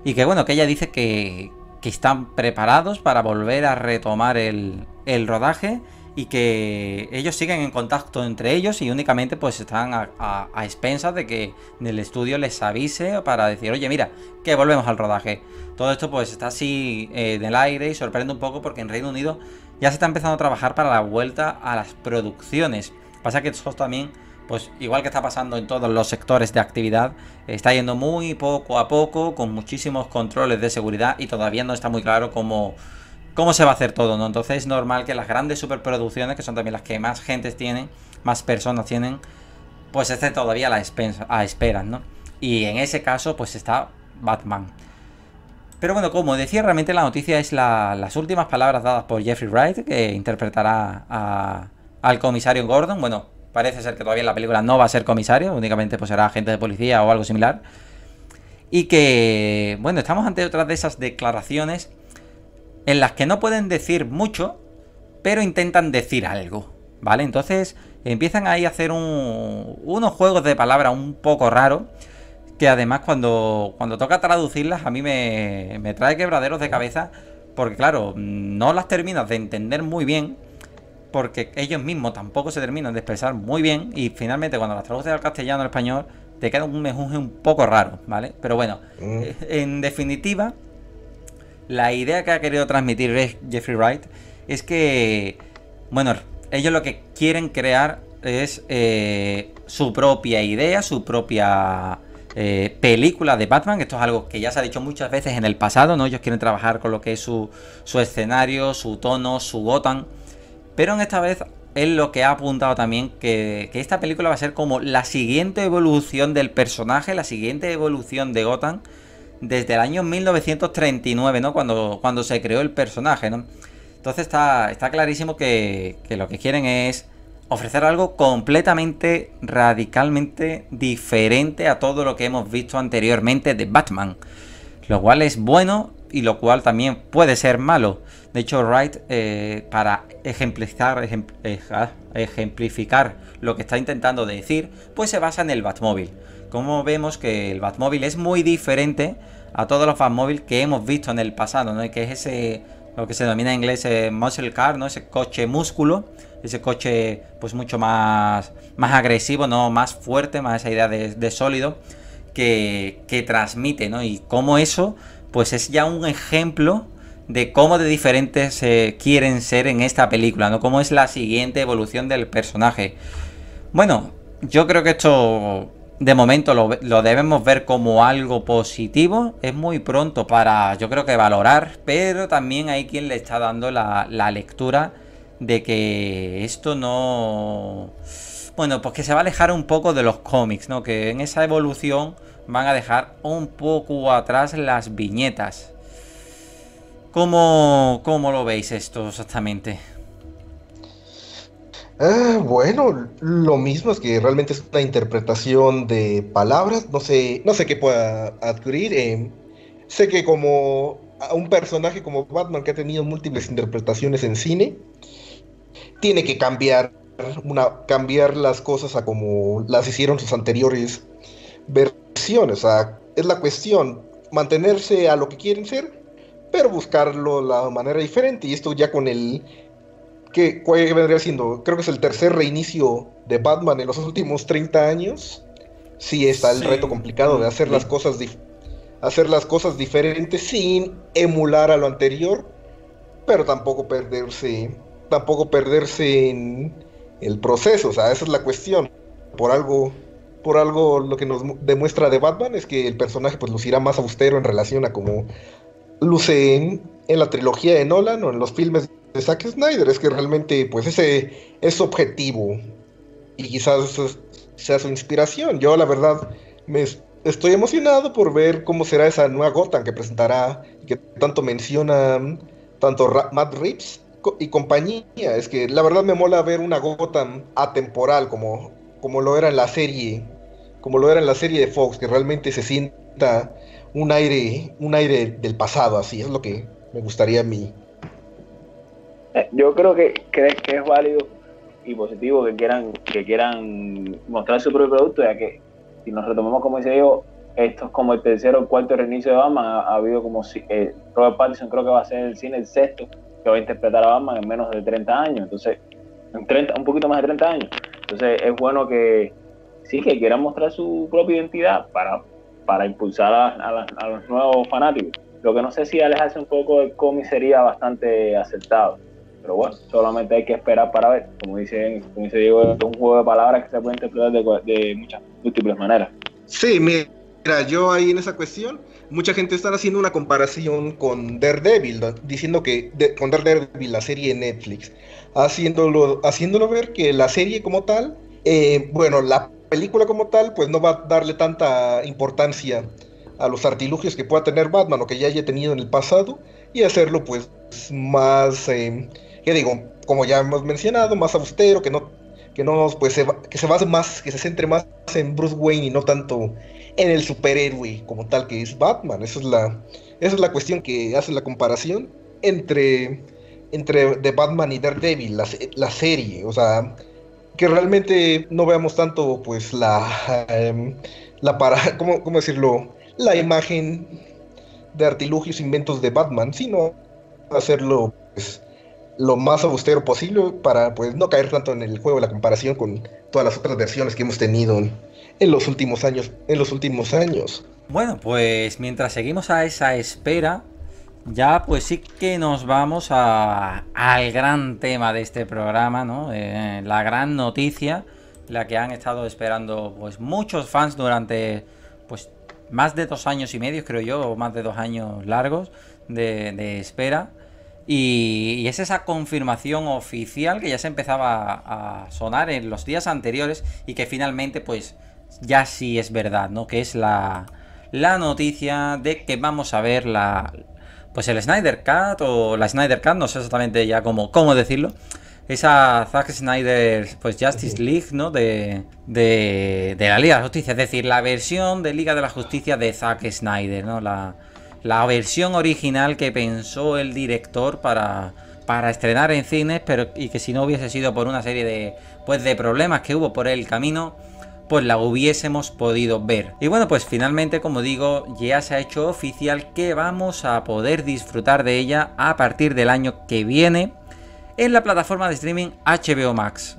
y que bueno, que ella dice que, que están preparados para volver a retomar el, el rodaje, y que ellos siguen en contacto entre ellos y únicamente pues están a, a, a expensas de que el estudio les avise para decir, oye, mira, que volvemos al rodaje. Todo esto pues está así eh, en el aire y sorprende un poco, porque en Reino Unido ya se está empezando a trabajar para la vuelta a las producciones. Pasa que eso también, pues igual que está pasando en todos los sectores de actividad, está yendo muy poco a poco, con muchísimos controles de seguridad, y todavía no está muy claro cómo... ¿Cómo se va a hacer todo, no? Entonces es normal que las grandes superproducciones, que son también las que más gentes tienen, más personas tienen, pues estén todavía a, la expensa, a esperas, ¿no? Y en ese caso, pues está Batman. Pero bueno, como decía, realmente la noticia es la, las últimas palabras dadas por Jeffrey Wright, que interpretará a, al comisario Gordon. Bueno, parece ser que todavía en la película no va a ser comisario, únicamente pues será agente de policía o algo similar. Y que, bueno, estamos ante otras de esas declaraciones en las que no pueden decir mucho, pero intentan decir algo, ¿vale? Entonces empiezan ahí a hacer un, unos juegos de palabras un poco raros, que además cuando, cuando toca traducirlas a mí me, me trae quebraderos de cabeza, porque claro, no las terminas de entender muy bien, porque ellos mismos tampoco se terminan de expresar muy bien, y finalmente cuando las traduces al castellano o al español te queda un mejunje un poco raro, ¿vale? Pero bueno, mm. en definitiva, la idea que ha querido transmitir Jeffrey Wright es que, bueno, ellos lo que quieren crear es eh, su propia idea, su propia eh, película de Batman. Esto es algo que ya se ha dicho muchas veces en el pasado, ¿no? Ellos quieren trabajar con lo que es su, su escenario, su tono, su Gotham. Pero en esta vez es lo que ha apuntado también, que, que esta película va a ser como la siguiente evolución del personaje, la siguiente evolución de Gotham, desde el año mil novecientos treinta y nueve, ¿no? Cuando, cuando se creó el personaje, ¿no? Entonces está, está clarísimo que, que lo que quieren es ofrecer algo completamente, radicalmente diferente a todo lo que hemos visto anteriormente de Batman. Lo cual es bueno y lo cual también puede ser malo. De hecho, Wright, eh, para ejemplificar, ejemplificar lo que está intentando decir, pues se basa en el Batmóvil. Como vemos que el Batmóvil es muy diferente a todos los Batmóviles que hemos visto en el pasado, ¿no? Que es ese, lo que se denomina en inglés, ese muscle car, ¿no? Ese coche músculo, ese coche pues mucho más, más agresivo, ¿no? Más fuerte, más esa idea de, de sólido que, que transmite, ¿no? Y como eso, pues es ya un ejemplo de cómo de diferentes eh, quieren ser en esta película, ¿no? Cómo es la siguiente evolución del personaje. Bueno, yo creo que esto... de momento lo, lo debemos ver como algo positivo. Es muy pronto para, yo creo que valorar, pero también hay quien le está dando la, la lectura de que esto no... Bueno, pues que se va a alejar un poco de los cómics, ¿no? Que en esa evolución van a dejar un poco atrás las viñetas. ¿Cómo, cómo lo veis esto exactamente? Ah, bueno, lo mismo es que realmente es una interpretación de palabras. No sé, no sé qué pueda adquirir. Eh, sé que como a un personaje como Batman, que ha tenido múltiples interpretaciones en cine, tiene que cambiar, una, cambiar las cosas a como las hicieron sus anteriores versiones. O sea, es la cuestión, mantenerse a lo que quieren ser, pero buscarlo de la manera diferente. Y esto ya con el... que vendría siendo, creo que es el tercer reinicio de Batman en los últimos treinta años. Sí, está el sí. reto complicado de hacer las cosas hacer las cosas diferentes sin emular a lo anterior, pero tampoco perderse tampoco perderse en el proceso. O sea, esa es la cuestión. Por algo por algo lo que nos demuestra de Batman es que el personaje pues lucirá más austero en relación a como luce en, en la trilogía de Nolan o en los filmes de Zack Snyder. Es que realmente pues ese es su objetivo, y quizás sea su inspiración. Yo la verdad me, estoy emocionado por ver cómo será esa nueva Gotham que presentará, que tanto mencionan tanto Ra- Matt Reeves co- y compañía. Es que la verdad me mola ver una Gotham atemporal, como, como lo era en la serie, como lo era en la serie de Fox, que realmente se sienta un aire, un aire del pasado, así es lo que me gustaría a mí. Yo creo que crees que es válido y positivo que quieran, que quieran mostrar su propio producto, ya que si nos retomamos, como dice yo, esto es como el tercero o cuarto reinicio de Batman. Ha, ha habido como eh, Robert Pattinson, creo que va a ser en el cine el sexto que va a interpretar a Batman en menos de treinta años, entonces en treinta, un poquito más de treinta años. Entonces es bueno que sí, que quieran mostrar su propia identidad para, para impulsar a, a, la, a los nuevos fanáticos. Lo que no sé si alejarse un poco del cómic sería bastante acertado. Pero bueno, solamente hay que esperar para ver. Como dice, como dice Diego, es un juego de palabras que se puede interpretar de, de muchas múltiples maneras. Sí, mira, yo ahí en esa cuestión, mucha gente está haciendo una comparación con Daredevil, ¿no? Diciendo que de, con Daredevil, la serie de Netflix, haciéndolo, haciéndolo ver que la serie como tal, eh, bueno, la película como tal, pues no va a darle tanta importancia a los artilugios que pueda tener Batman o que ya haya tenido en el pasado, y hacerlo pues más... Eh, que digo, como ya hemos mencionado, más austero, que no, que no, pues se, que se base más, que se centre más en Bruce Wayne y no tanto en el superhéroe como tal que es Batman. Esa es la, esa es la cuestión que hace la comparación entre, entre The Batman y Daredevil, la, la serie. O sea, que realmente no veamos tanto, pues, la, eh, la para, ¿cómo, cómo decirlo? La imagen de artilugios, inventos de Batman, sino hacerlo, pues, lo más austero posible para, pues, no caer tanto en el juego de la comparación con todas las otras versiones que hemos tenido en los últimos años. En los últimos años. Bueno, pues mientras seguimos a esa espera, ya pues sí que nos vamos a, al gran tema de este programa, ¿no? Eh, la gran noticia, la que han estado esperando pues muchos fans durante pues más de dos años y medio, creo yo, o más de dos años largos de, de espera. Y es esa confirmación oficial que ya se empezaba a sonar en los días anteriores y que finalmente pues ya sí es verdad, ¿no? Que es la, la noticia de que vamos a ver la, pues el Snyder Cut o la Snyder Cut, no sé exactamente ya cómo, cómo decirlo. Esa Zack Snyder pues Justice League, ¿no? De, de, de la Liga de la Justicia, es decir, la versión de Liga de la Justicia de Zack Snyder, ¿no? La... La versión original que pensó el director para, para estrenar en cines, pero y que si no hubiese sido por una serie de, pues, de problemas que hubo por el camino, pues la hubiésemos podido ver. Y bueno, pues finalmente, como digo, ya se ha hecho oficial que vamos a poder disfrutar de ella a partir del año que viene en la plataforma de streaming H B O Max.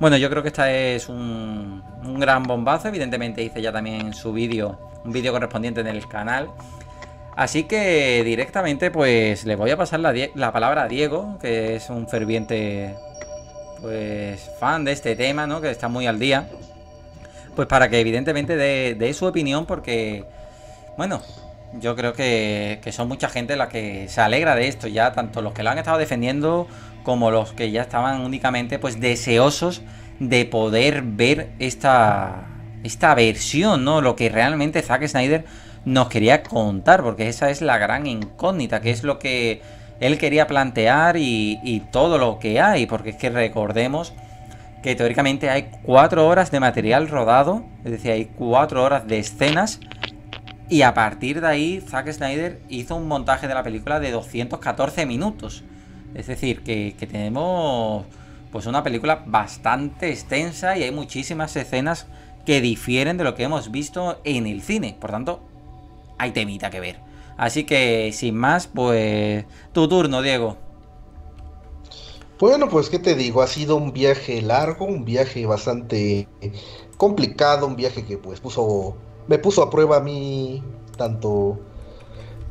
Bueno, yo creo que esta es un, un gran bombazo. Evidentemente hice ya también su vídeo, un vídeo correspondiente en el canal. Así que directamente pues le voy a pasar la, die- la palabra a Diego, que es un ferviente pues fan de este tema, ¿no? Que está muy al día, pues para que evidentemente dé, dé su opinión, porque bueno, yo creo que, que son mucha gente la que se alegra de esto ya, tanto los que lo han estado defendiendo como los que ya estaban únicamente pues deseosos de poder ver esta, esta versión, ¿no? Lo que realmente Zack Snyder nos quería contar, porque esa es la gran incógnita, que es lo que él quería plantear y, y todo lo que hay, porque es que recordemos que teóricamente hay cuatro horas de material rodado, es decir, hay cuatro horas de escenas, y a partir de ahí Zack Snyder hizo un montaje de la película de doscientos catorce minutos, es decir, que, que tenemos pues una película bastante extensa y hay muchísimas escenas que difieren de lo que hemos visto en el cine, por tanto hay temita que ver. Así que, sin más, pues... tu turno, Diego. Bueno, pues, ¿qué te digo? Ha sido un viaje largo, un viaje bastante complicado, un viaje que, pues, puso... me puso a prueba a mí tanto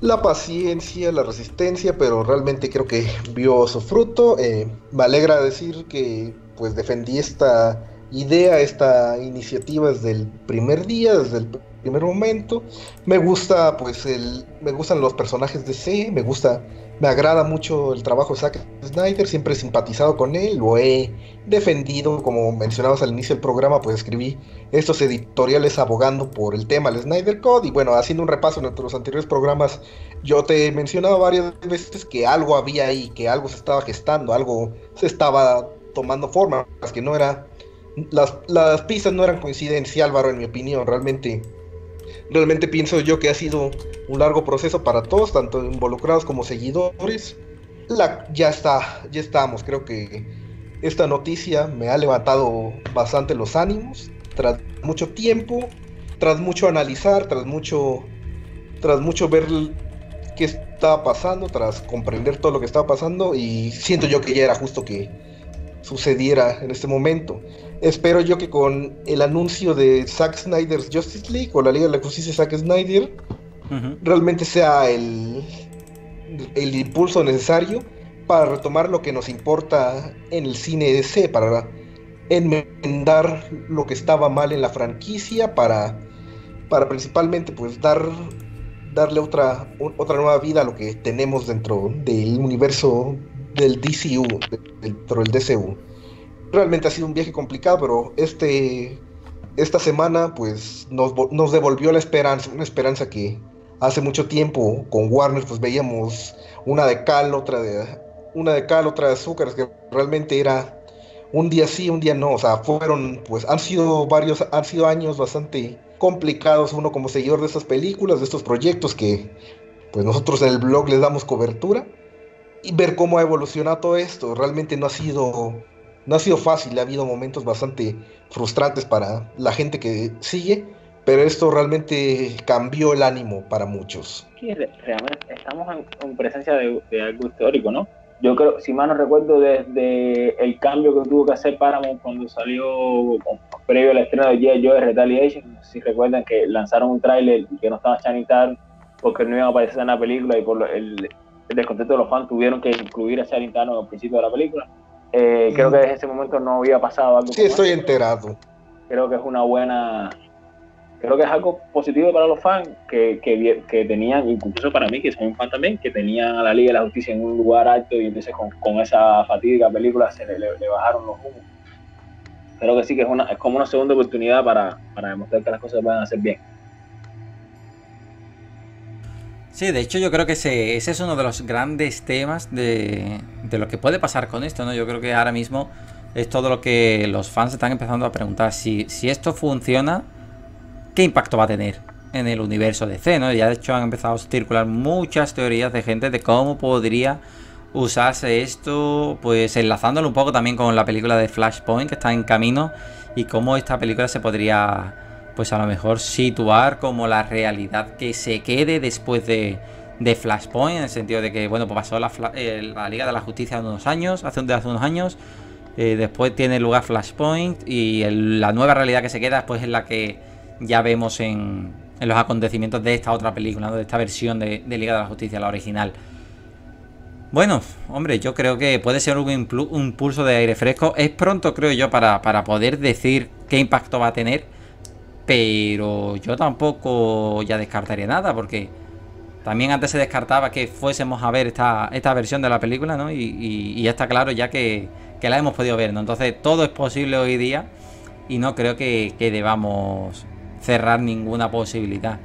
la paciencia, la resistencia, pero realmente creo que vio su fruto. Eh, me alegra decir que, pues, defendí esta idea, esta iniciativa desde el primer día, desde el primer momento. Me gusta, pues, el, me gustan los personajes de D C, me gusta, me agrada mucho el trabajo de Zack Snyder, siempre he simpatizado con él, lo he defendido, como mencionabas al inicio del programa, pues escribí estos editoriales abogando por el tema del Snyder Cut, y bueno, haciendo un repaso en nuestros anteriores programas, yo te he mencionado varias veces que algo había ahí, que algo se estaba gestando, algo se estaba tomando forma, que no era... Las, las pistas no eran coincidencia, Álvaro, en mi opinión. Realmente realmente pienso yo que ha sido un largo proceso para todos, tanto involucrados como seguidores. La, ya está, ya estamos. Creo que esta noticia me ha levantado bastante los ánimos tras mucho tiempo, tras mucho analizar, tras mucho, tras mucho ver qué estaba pasando, tras comprender todo lo que estaba pasando, y siento yo que ya era justo que sucediera en este momento. Espero yo que con el anuncio de Zack Snyder's Justice League, o la Liga de la Justicia de Zack Snyder, uh-huh, realmente sea el, el impulso necesario para retomar lo que nos importa en el cine D C, para enmendar lo que estaba mal en la franquicia, para, para principalmente pues dar, darle otra, otra nueva vida a lo que tenemos dentro del universo del D C U, dentro del D C U. Realmente ha sido un viaje complicado, pero este, esta semana pues nos, nos devolvió la esperanza, una esperanza que hace mucho tiempo con Warner pues veíamos una de cal, otra de, una de cal, otra de azúcar, que realmente era un día sí, un día no. O sea, fueron, pues han sido varios, han sido años bastante complicados, uno como seguidor de estas películas, de estos proyectos que pues nosotros en el blog les damos cobertura. Y ver cómo ha evolucionado todo esto, realmente no ha sido, no ha sido fácil, ha habido momentos bastante frustrantes para la gente que sigue, pero esto realmente cambió el ánimo para muchos. Sí, realmente estamos en, en presencia de, de algo histórico, ¿no? Yo creo, si mal no recuerdo, desde el cambio que tuvo que hacer Paramount cuando salió, bueno, previo al estreno de G I Joe Retaliation, si recuerdan que lanzaron un tráiler que no estaba Channing Tatum porque no iba a aparecer en la película, y por lo, el... el descontento de los fans tuvieron que incluir a Channing Tatum al principio de la película. Eh, creo que desde ese momento no había pasado algo. Sí, estoy antes. enterado. Creo que es una buena... Creo que es algo positivo para los fans que, que, que tenían, incluso para mí, que soy un fan también, que tenían a la Liga de la Justicia en un lugar alto, y entonces con, con esa fatídica película se le, le, le bajaron los humos. Creo que sí que es, una, es como una segunda oportunidad para, para demostrar que las cosas van a hacer bien. Sí, de hecho yo creo que ese, ese es uno de los grandes temas de, de lo que puede pasar con esto, ¿no? Yo creo que ahora mismo es todo lo que los fans están empezando a preguntar. Si, si esto funciona, ¿qué impacto va a tener en el universo D C, ¿no? Ya de hecho han empezado a circular muchas teorías de gente de cómo podría usarse esto, pues enlazándolo un poco también con la película de Flashpoint que está en camino, y cómo esta película se podría... pues a lo mejor situar como la realidad que se quede después de, de Flashpoint, en el sentido de que, bueno, pues pasó la, eh, la Liga de la Justicia hace unos años, hace, hace unos años, eh, después tiene lugar Flashpoint, y el, la nueva realidad que se queda después es la que ya vemos en, en los acontecimientos de esta otra película, ¿no? De esta versión de, de Liga de la Justicia, la original. Bueno, hombre, yo creo que puede ser un impulso de aire fresco. Es pronto, creo yo, para, para poder decir qué impacto va a tener, pero yo tampoco ya descartaría nada, porque también antes se descartaba que fuésemos a ver esta, esta versión de la película, ¿no? Y, y, y ya está claro ya que, que la hemos podido ver, ¿no? Entonces todo es posible hoy día, y no creo que, que debamos cerrar ninguna posibilidad.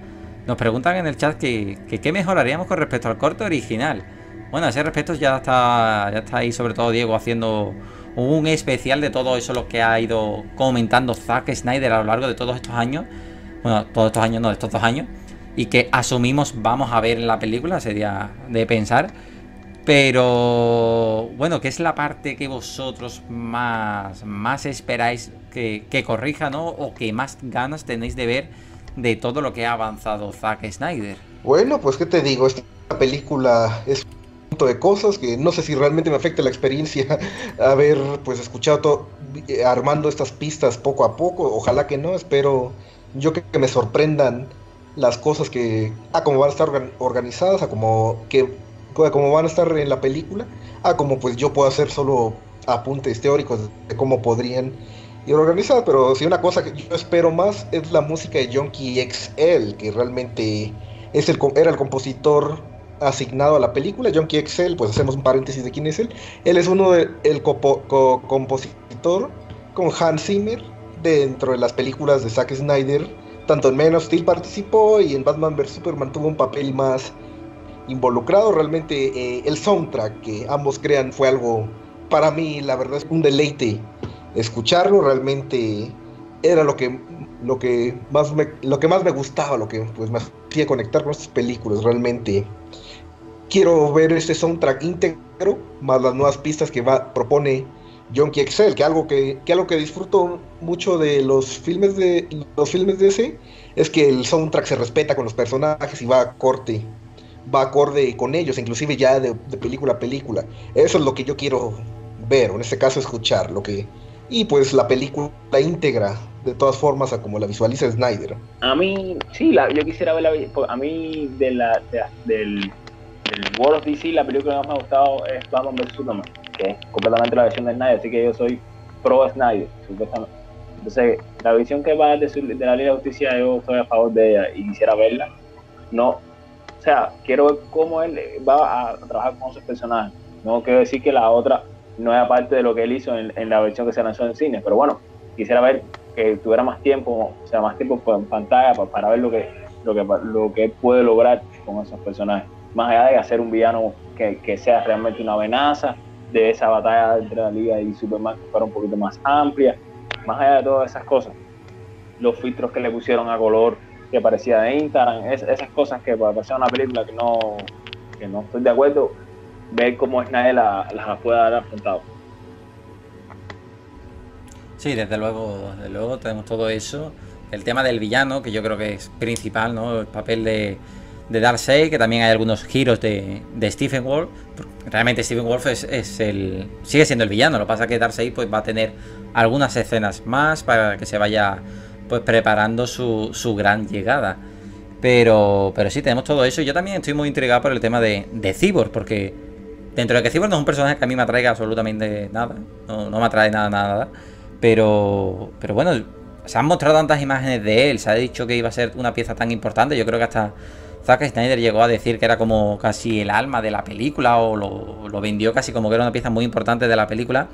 Nos preguntan en el chat que, que qué mejoraríamos con respecto al corte original. Bueno, a ese respecto ya está, ya está ahí sobre todo Diego haciendo... un especial de todo eso lo que ha ido comentando Zack Snyder a lo largo de todos estos años. Bueno, todos estos años no, de estos dos años. Y que asumimos vamos a ver en la película, sería de pensar. Pero bueno, ¿qué es la parte que vosotros más, más esperáis que, que corrija, ¿no? O que más ganas tenéis de ver de todo lo que ha avanzado Zack Snyder. Bueno, pues qué te digo, esta película es... de cosas que no sé si realmente me afecta la experiencia haber pues escuchado todo, eh, armando estas pistas poco a poco. Ojalá que no, espero yo que, que me sorprendan las cosas que a cómo van a estar organ, organizadas, a cómo que a cómo van a estar en la película, a cómo pues yo puedo hacer solo apuntes teóricos de cómo podrían y organizada, pero sí, una cosa que yo espero más es la música de Junkie X L, que realmente es el, era el compositor asignado a la película. Junkie X L, pues hacemos un paréntesis de quién es él. Él es uno de, el copo, co, compositor con Hans Zimmer dentro de las películas de Zack Snyder. Tanto en Man of Steel participó y en Batman versus. Superman tuvo un papel más involucrado. Realmente eh, el soundtrack que ambos crean fue algo, para mí, la verdad es un deleite escucharlo. Realmente era lo que, lo que, más, me, lo que más me gustaba, lo que pues, me hacía conectar con estas películas. Realmente quiero ver este soundtrack íntegro, más las nuevas pistas que va, propone Junkie X L, que algo que, que algo que disfruto mucho de los filmes de los filmes de ese es que el soundtrack se respeta con los personajes y va a corte, va acorde con ellos, inclusive ya de, de película a película. Eso es lo que yo quiero ver, en este caso escuchar lo que, y pues la película la íntegra de todas formas a como la visualiza Snyder. A mí sí, la, yo quisiera ver la, a mí de la, de la del del World of D C, la película que más me ha gustado es Batman versus. Superman, que es completamente la versión de Snyder, así que yo soy pro Snyder, supuestamente. Entonces, la visión que va de, su, de la Liga de la Justicia, yo estoy a favor de ella y quisiera verla. No, o sea, quiero ver cómo él va a trabajar con sus personajes. No quiero decir que la otra no es aparte de lo que él hizo en, en la versión que se lanzó en cine, pero bueno, quisiera ver que tuviera más tiempo, o sea, más tiempo en pantalla para, para ver lo que, lo que, lo que puede lograr con esos personajes. Más allá de hacer un villano que, que sea realmente una amenaza, de esa batalla entre la Liga y Superman que fuera un poquito más amplia, más allá de todas esas cosas, los filtros que le pusieron a color que parecía de Instagram, es, esas cosas que parecía una película que no, que no estoy de acuerdo, ver cómo Snyder las la puede dar afrontado. Sí, desde luego, desde luego tenemos todo eso. El tema del villano, que yo creo que es principal, ¿no? El papel de de Darkseid, que también hay algunos giros de, de Steppenwolf. Realmente Steppenwolf es, es el, sigue siendo el villano, lo que pasa es que Darkseid pues, va a tener algunas escenas más para que se vaya pues preparando su, su gran llegada. Pero pero sí, tenemos todo eso. Yo también estoy muy intrigado por el tema de, de Cyborg, porque dentro de que Cyborg no es un personaje que a mí me atraiga absolutamente nada, no, no me atrae nada, nada, nada. Pero, pero bueno, se han mostrado tantas imágenes de él, se ha dicho que iba a ser una pieza tan importante, yo creo que hasta Zack Snyder llegó a decir que era como casi el alma de la película, o lo, lo vendió casi como que era una pieza muy importante de la película.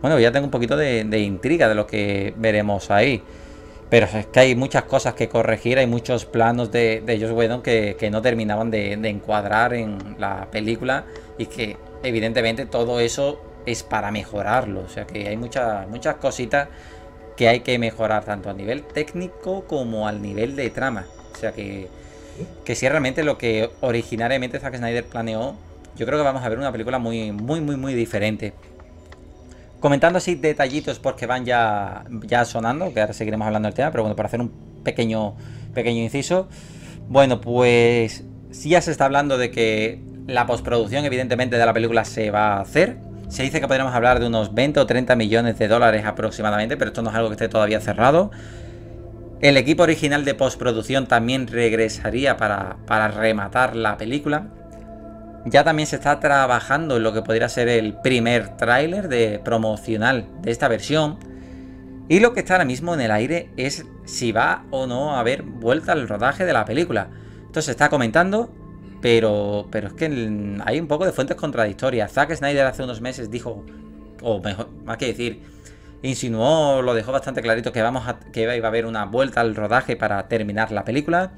Bueno, ya tengo un poquito de, de intriga de lo que veremos ahí. Pero es que hay muchas cosas que corregir, hay muchos planos de, de Joss Whedon que, que no terminaban de, de encuadrar en la película, y que evidentemente todo eso es para mejorarlo. O sea que hay muchas, muchas cositas que hay que mejorar, tanto a nivel técnico como al nivel de trama. O sea que que si es realmente lo que originariamente Zack Snyder planeó, yo creo que vamos a ver una película muy, muy, muy, muy diferente. Comentando así detallitos, porque van ya, ya sonando, que ahora seguiremos hablando del tema, pero bueno, para hacer un pequeño, pequeño inciso. Bueno, pues si ya se está hablando de que la postproducción, evidentemente, de la película se va a hacer. Se dice que podríamos hablar de unos veinte o treinta millones de dólares aproximadamente, pero esto no es algo que esté todavía cerrado. El equipo original de postproducción también regresaría para, para rematar la película. Ya también se está trabajando en lo que podría ser el primer tráiler de promocional de esta versión. Y lo que está ahora mismo en el aire es si va o no a haber vuelta al rodaje de la película. Esto se está comentando, pero, pero es que hay un poco de fuentes contradictorias. Zack Snyder hace unos meses dijo, o mejor, más que decir, insinuó, lo dejó bastante clarito, que, vamos a, que iba a haber una vuelta al rodaje para terminar la película.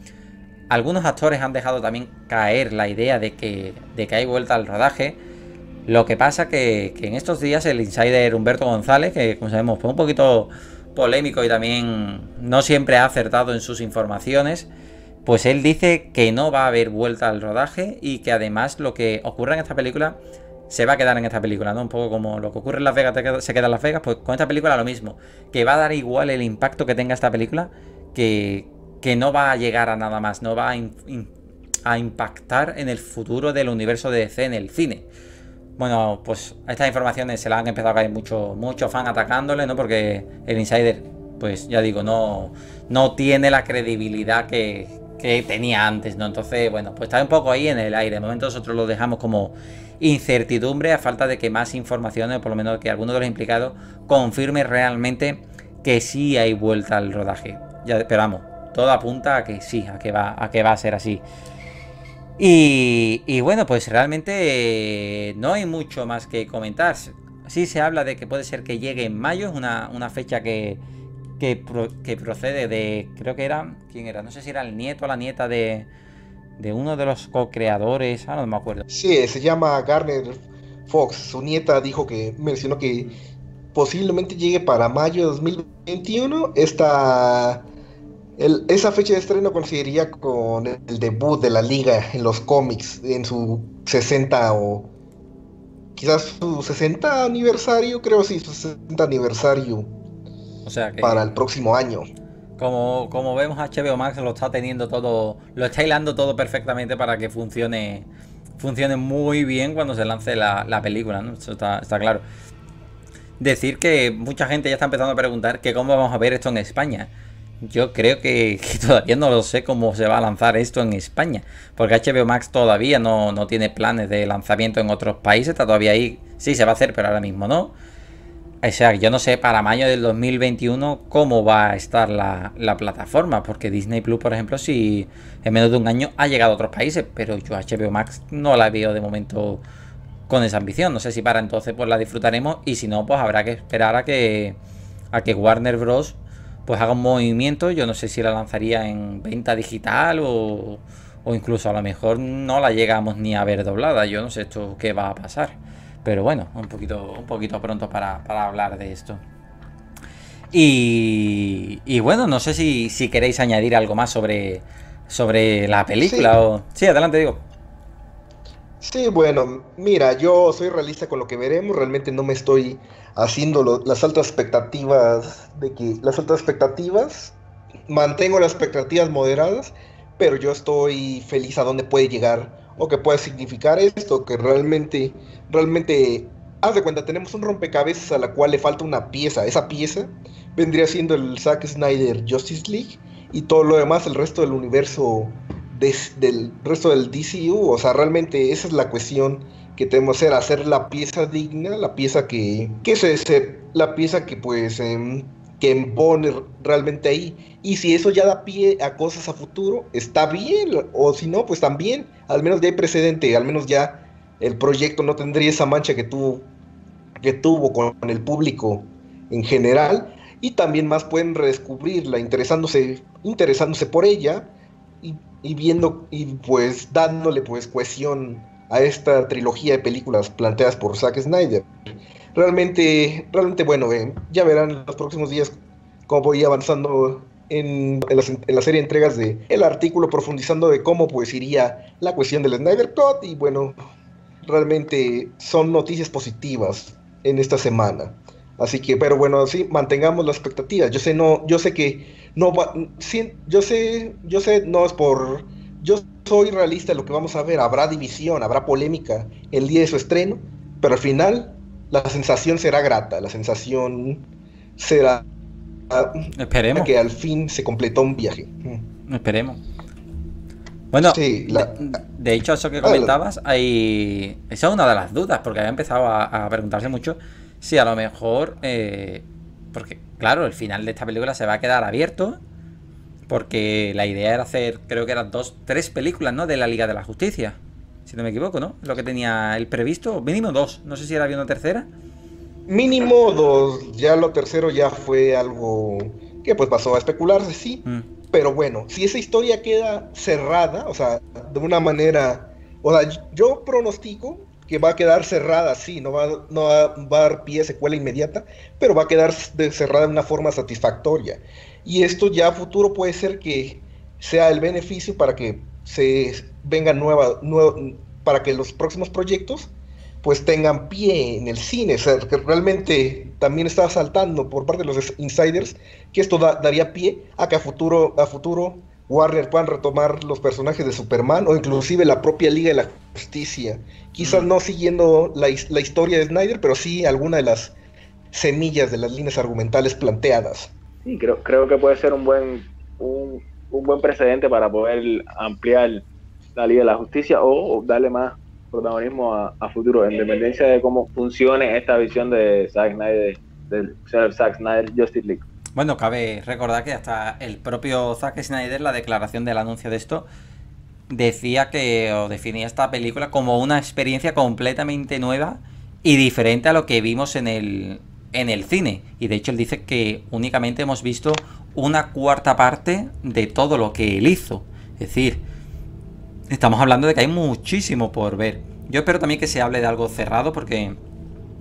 Algunos actores han dejado también caer la idea de que, de que hay vuelta al rodaje. Lo que pasa que, que en estos días el insider Humberto González, que como sabemos fue un poquito polémico y también no siempre ha acertado en sus informaciones, pues él dice que no va a haber vuelta al rodaje y que además lo que ocurra en esta película se va a quedar en esta película, ¿no? Un poco como lo que ocurre en Las Vegas se queda en Las Vegas, pues con esta película lo mismo, que va a dar igual el impacto que tenga esta película, que, que no va a llegar a nada más, no va a, in, in, a impactar en el futuro del universo de D C en el cine. Bueno, pues a estas informaciones se las han empezado a caer muchos mucho fans atacándole, ¿no? Porque el insider, pues ya digo, no, no tiene la credibilidad que, que tenía antes, ¿no? Entonces, bueno, pues está un poco ahí en el aire. De momento nosotros lo dejamos como incertidumbre, a falta de que más informaciones, por lo menos que alguno de los implicados confirme realmente que sí hay vuelta al rodaje. Ya, pero vamos, todo apunta a que sí, a que va a, que va a ser así. Y, y bueno, pues realmente eh, no hay mucho más que comentar. Sí se habla de que puede ser que llegue en mayo, es una, una fecha que, que, pro, que procede de, creo que era, ¿quién era? No sé si era el nieto o la nieta de, de uno de los co-creadores, ah, no me acuerdo. Sí, se llama Garner Fox, su nieta dijo que, mencionó que posiblemente llegue para mayo de dos mil veintiuno, esta... El, esa fecha de estreno coincidiría con el debut de la Liga en los cómics, en su sesenta o quizás su sesenta aniversario, creo, sí, su sesenta aniversario, o sea que para el próximo año. Como, como vemos, H B O Max lo está teniendo todo, lo está hilando todo perfectamente para que funcione funcione muy bien cuando se lance la, la película, ¿no? Eso está, está claro. Decir que mucha gente ya está empezando a preguntar que cómo vamos a ver esto en España. Yo creo que, que todavía no lo sé cómo se va a lanzar esto en España, porque H B O Max todavía no, no tiene planes de lanzamiento en otros países, está todavía ahí, sí se va a hacer, pero ahora mismo no. O sea, yo no sé para mayo del dos mil veintiuno cómo va a estar la, la plataforma, porque Disney Plus, por ejemplo, sí, en menos de un año ha llegado a otros países, pero yo H B O Max no la veo de momento con esa ambición. No sé si para entonces pues la disfrutaremos, y si no, pues habrá que esperar a que, a que Warner Bros. Pues haga un movimiento. Yo no sé si la lanzaría en venta digital o, o incluso a lo mejor no la llegamos ni a ver doblada. Yo no sé esto qué va a pasar, pero bueno, un poquito, un poquito pronto para, para hablar de esto. Y, y bueno, no sé si, si queréis añadir algo más sobre, sobre la película. Sí. O... sí, adelante, digo. Sí, bueno, mira, yo soy realista con lo que veremos. Realmente no me estoy... haciendo lo, las altas expectativas de que las altas expectativas mantengo las expectativas moderadas, pero yo estoy feliz a dónde puede llegar o que puede significar esto, que realmente realmente haz de cuenta, tenemos un rompecabezas a la cual le falta una pieza. Esa pieza vendría siendo el Zack Snyder Justice League, y todo lo demás, el resto del universo de, del resto del D C U. O sea, realmente esa es la cuestión que tenemos que hacer, la pieza digna, la pieza que, que se, se, la pieza que pues eh, que embone realmente ahí. Y si eso ya da pie a cosas a futuro, está bien, o si no, pues también, al menos ya hay precedente, al menos ya el proyecto no tendría esa mancha que tuvo, que tuvo con el público en general, y también más pueden redescubrirla interesándose, interesándose por ella y, y viendo y pues dándole pues cohesión a esta trilogía de películas planteadas por Zack Snyder. Realmente, realmente bueno, eh, ya verán en los próximos días cómo voy avanzando en, en, las, en la serie de entregas de el artículo, profundizando de cómo pues iría la cuestión del Snyder Cut. Y bueno, realmente son noticias positivas en esta semana. Así que, pero bueno, así mantengamos las expectativas. Yo sé no, yo sé que no va, sí, yo sé, yo sé no es por yo soy realista de lo que vamos a ver. Habrá división, habrá polémica el día de su estreno, pero al final la sensación será grata, la sensación será... Esperemos que al fin se completó un viaje. Esperemos. Bueno, sí, la... de, de hecho eso que comentabas, hay... esa es una de las dudas, porque había empezado a, a preguntarse mucho si a lo mejor... Eh... porque claro, el final de esta película se va a quedar abierto, porque la idea era hacer, creo que eran dos, tres películas, ¿no? De la Liga de la Justicia, si no me equivoco, ¿no? Lo que tenía el previsto, mínimo dos, no sé si era bien una tercera. Mínimo dos, ya lo tercero ya fue algo que pues pasó a especularse, sí. Mm. Pero bueno, si esa historia queda cerrada, o sea, de una manera... O sea, yo pronostico que va a quedar cerrada, sí, no va, no va, va a dar pie a secuela inmediata, pero va a quedar cerrada de una forma satisfactoria. Y esto ya a futuro puede ser que sea el beneficio para que se vengan nuevas, nuev- para que los próximos proyectos pues tengan pie en el cine. O sea, que realmente también está saltando por parte de los insiders que esto da- daría pie a que a futuro, a futuro Warner puedan retomar los personajes de Superman o inclusive la propia Liga de la Justicia. Quizás no siguiendo la, his- la historia de Snyder, pero sí alguna de las semillas de las líneas argumentales planteadas. Sí, creo, creo que puede ser un buen un, un buen precedente para poder ampliar la Liga de la Justicia o, o darle más protagonismo a, a futuro, en independencia de cómo funcione esta visión de Zack Snyder, de, de Zack Snyder Justice League. Bueno, cabe recordar que hasta el propio Zack Snyder, la declaración del anuncio de esto, decía que, o definía esta película como una experiencia completamente nueva y diferente a lo que vimos en el, en el cine. Y de hecho él dice que únicamente hemos visto una cuarta parte de todo lo que él hizo. Es decir, estamos hablando de que hay muchísimo por ver. Yo espero también que se hable de algo cerrado, porque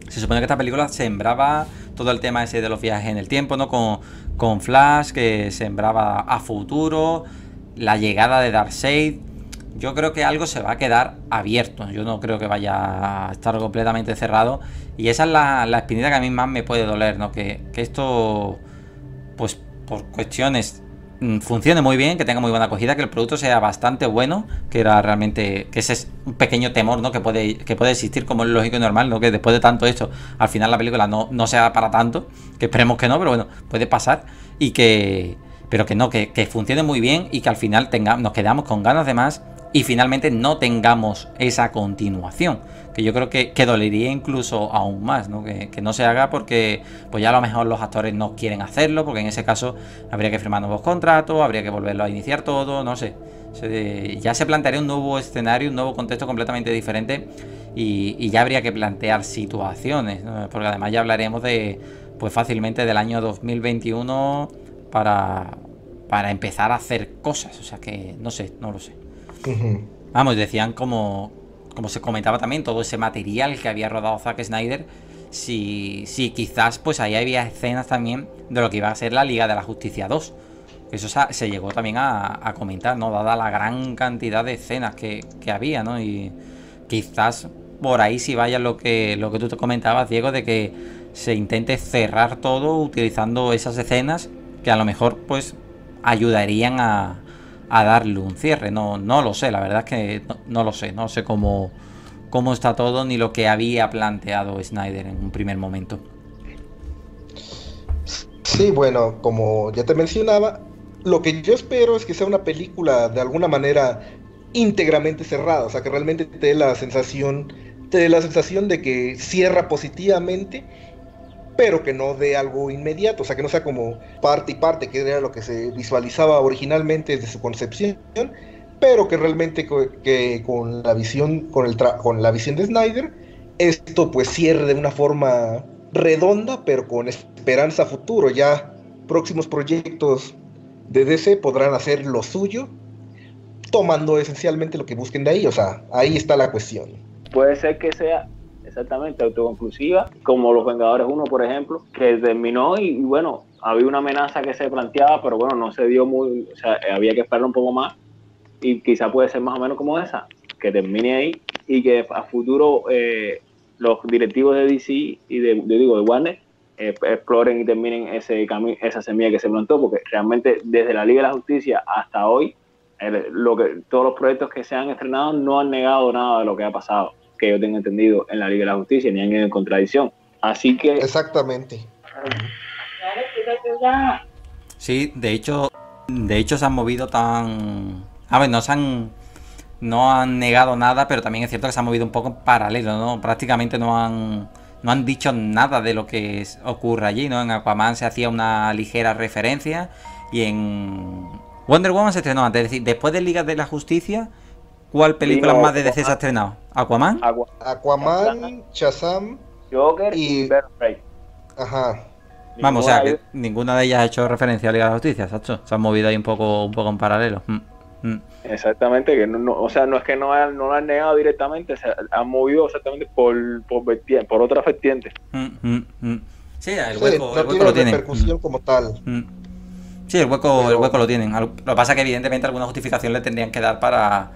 se supone que esta película sembraba todo el tema ese de los viajes en el tiempo, ¿no? Con, con Flash, que sembraba a futuro, la llegada de Darkseid. Yo creo que algo se va a quedar abierto. Yo no creo que vaya a estar completamente cerrado. Y esa es la, la espinita que a mí más me puede doler, ¿no? Que, que esto, pues por cuestiones, funcione muy bien, que tenga muy buena acogida, que el producto sea bastante bueno, que era realmente, que ese es un pequeño temor, ¿no? Que puede, que puede existir, como es lógico y normal, ¿no? Que después de tanto esto, al final la película no, no sea para tanto, que esperemos que no, pero bueno, puede pasar. Y que, pero que no, que, que funcione muy bien y que al final tenga, nos quedamos con ganas de más y finalmente no tengamos esa continuación, que yo creo que, que dolería incluso aún más, ¿no? Que, que no se haga porque pues ya a lo mejor los actores no quieren hacerlo, porque en ese caso habría que firmar nuevos contratos, habría que volverlo a iniciar todo, no sé. Se, ya se plantearía un nuevo escenario, un nuevo contexto completamente diferente y, y ya habría que plantear situaciones, ¿no? Porque además ya hablaremos de, pues fácilmente del año dos mil veintiuno para, para empezar a hacer cosas, o sea que no sé, no lo sé. Vamos, decían como, como se comentaba también, todo ese material que había rodado Zack Snyder, si, si quizás pues ahí había escenas también de lo que iba a ser la Liga de la Justicia dos. Eso se, se llegó también a, a comentar, ¿no? Dada la gran cantidad de escenas que, que había, ¿no? Y quizás por ahí si vaya lo que, lo que tú te comentabas, Diego, de que se intente cerrar todo utilizando esas escenas que a lo mejor pues ayudarían a... a darle un cierre. No, no lo sé, la verdad es que no, no lo sé, no sé cómo, cómo está todo ni lo que había planteado Snyder en un primer momento. Sí, bueno, como ya te mencionaba, lo que yo espero es que sea una película de alguna manera íntegramente cerrada, o sea, que realmente te dé la sensación, te dé la sensación de que cierra positivamente, pero que no dé algo inmediato, o sea, que no sea como parte y parte, que era lo que se visualizaba originalmente desde su concepción, pero que realmente co que con la visión con, el tra con la visión de Snyder, esto pues cierre de una forma redonda, pero con esperanza futuro. Ya próximos proyectos de D C podrán hacer lo suyo, tomando esencialmente lo que busquen de ahí, o sea, ahí está la cuestión. Puede ser que sea... exactamente, autoconclusiva, como Los Vengadores uno, por ejemplo, que terminó y, y bueno, había una amenaza que se planteaba, pero bueno, no se dio muy, o sea, había que esperar un poco más y quizá puede ser más o menos como esa, que termine ahí y que a futuro eh, los directivos de D C y de, yo digo, de Warner eh, exploren y terminen ese camino, esa semilla que se plantó, porque realmente desde la Liga de la Justicia hasta hoy, eh, lo que, todos los proyectos que se han estrenado no han negado nada de lo que ha pasado, que yo tengo entendido, en la Liga de la Justicia, ni han ido en contradicción, así que... Exactamente. Sí, de hecho, de hecho se han movido tan... A ver, no se han... no han negado nada, pero también es cierto que se han movido un poco en paralelo, ¿no? Prácticamente no han... no han dicho nada de lo que ocurre allí, ¿no? En Aquaman se hacía una ligera referencia y en... Wonder Woman se estrenó antes, es decir, después de Liga de la Justicia... ¿Cuál película no, más de D C se ha estrenado? ¿Aquaman? Aquaman, Shazam, Joker y... Birthright. Ajá. Vamos, ninguna o sea, que ninguna de ellas ha hecho referencia a Liga de la Justicia, ¿sabes? Se han movido ahí un poco, un poco en paralelo. Mm. Mm. Exactamente, que no, no, o sea, no es que no, ha, no lo han negado directamente, se han movido exactamente por, por, vertiente, por otra vertiente. Mm, mm, mm. Sí, el hueco, sí, no el hueco lo tiene. No tiene repercusión como tal. Mm. Sí, el hueco, Pero... el hueco lo tienen. Lo que pasa es que evidentemente alguna justificación le tendrían que dar para...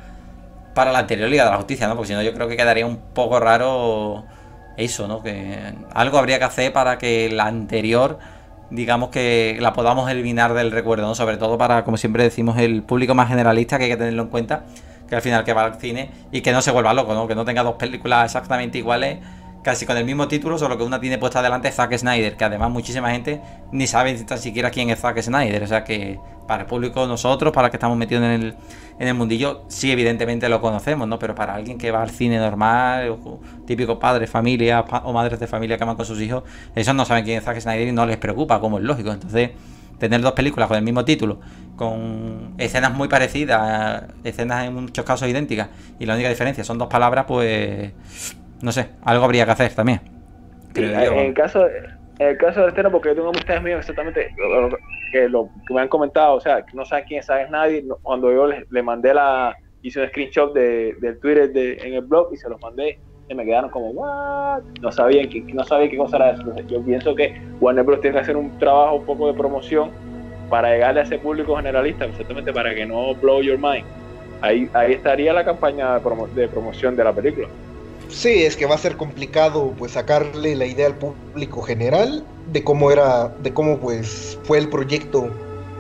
para la anterior Liga de la Justicia, ¿no? Porque si no yo creo que quedaría un poco raro eso, ¿no? Que algo habría que hacer para que la anterior, digamos que la podamos eliminar del recuerdo, ¿no? Sobre todo para, como siempre decimos, el público más generalista, que hay que tenerlo en cuenta, que al final que va al cine y que no se vuelva loco, ¿no? Que no tenga dos películas exactamente iguales, casi con el mismo título, solo que una tiene puesta delante Zack Snyder, que además muchísima gente ni sabe ni tan siquiera quién es Zack Snyder. O sea que para el público, nosotros, para los que estamos metidos en el, en el mundillo, sí, evidentemente lo conocemos, ¿no? Pero para alguien que va al cine normal, típico padre, familia pa o madres de familia que aman con sus hijos, esos no saben quién es Zack Snyder y no les preocupa, como es lógico. Entonces, tener dos películas con el mismo título, con escenas muy parecidas, escenas en muchos casos idénticas, y la única diferencia son dos palabras, pues... no sé, algo habría que hacer también. Creo yo. En el caso en el caso de este, no, porque yo tengo amistades mías exactamente lo, lo, que lo que me han comentado, o sea, que no saben quién sabe nadie. No, cuando yo le, le mandé la, hice un screenshot de, del Twitter de, en el blog y se los mandé, y me quedaron como, ¿what? No sabían que, no sabía qué cosa era eso. Entonces, yo pienso que Warner Bros tiene que hacer un trabajo un poco de promoción para llegarle a ese público generalista, exactamente, para que no blow your mind. Ahí, ahí estaría la campaña de, promo, de promoción de la película. Sí, es que va a ser complicado pues sacarle la idea al público general de cómo era, de cómo pues fue el proyecto,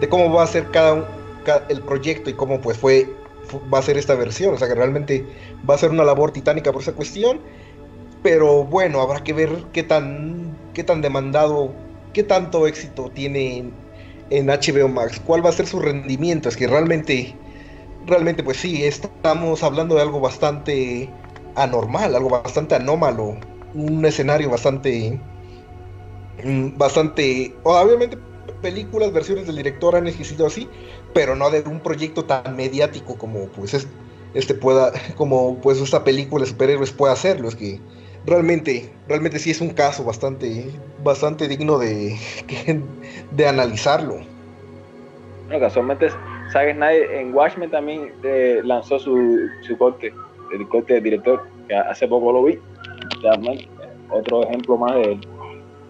de cómo va a ser cada, cada el proyecto y cómo pues fue, fue va a ser esta versión. O sea que realmente va a ser una labor titánica por esa cuestión. Pero bueno, habrá que ver qué tan qué tan demandado, qué tanto éxito tiene en, en H B O Max, cuál va a ser su rendimiento. Es que realmente realmente pues sí, estamos hablando de algo bastante anormal, algo bastante anómalo, un escenario bastante, bastante, obviamente películas, versiones del director han existido así, pero no de un proyecto tan mediático como pues este, este pueda, como pues esta película de superhéroes puede hacerlo. Es que realmente, realmente sí es un caso bastante, bastante digno de, de analizarlo. No, casualmente, Zack Snyder en Watchmen también eh, lanzó su, su corte. El corte del director, que hace poco lo vi. Otro ejemplo más de,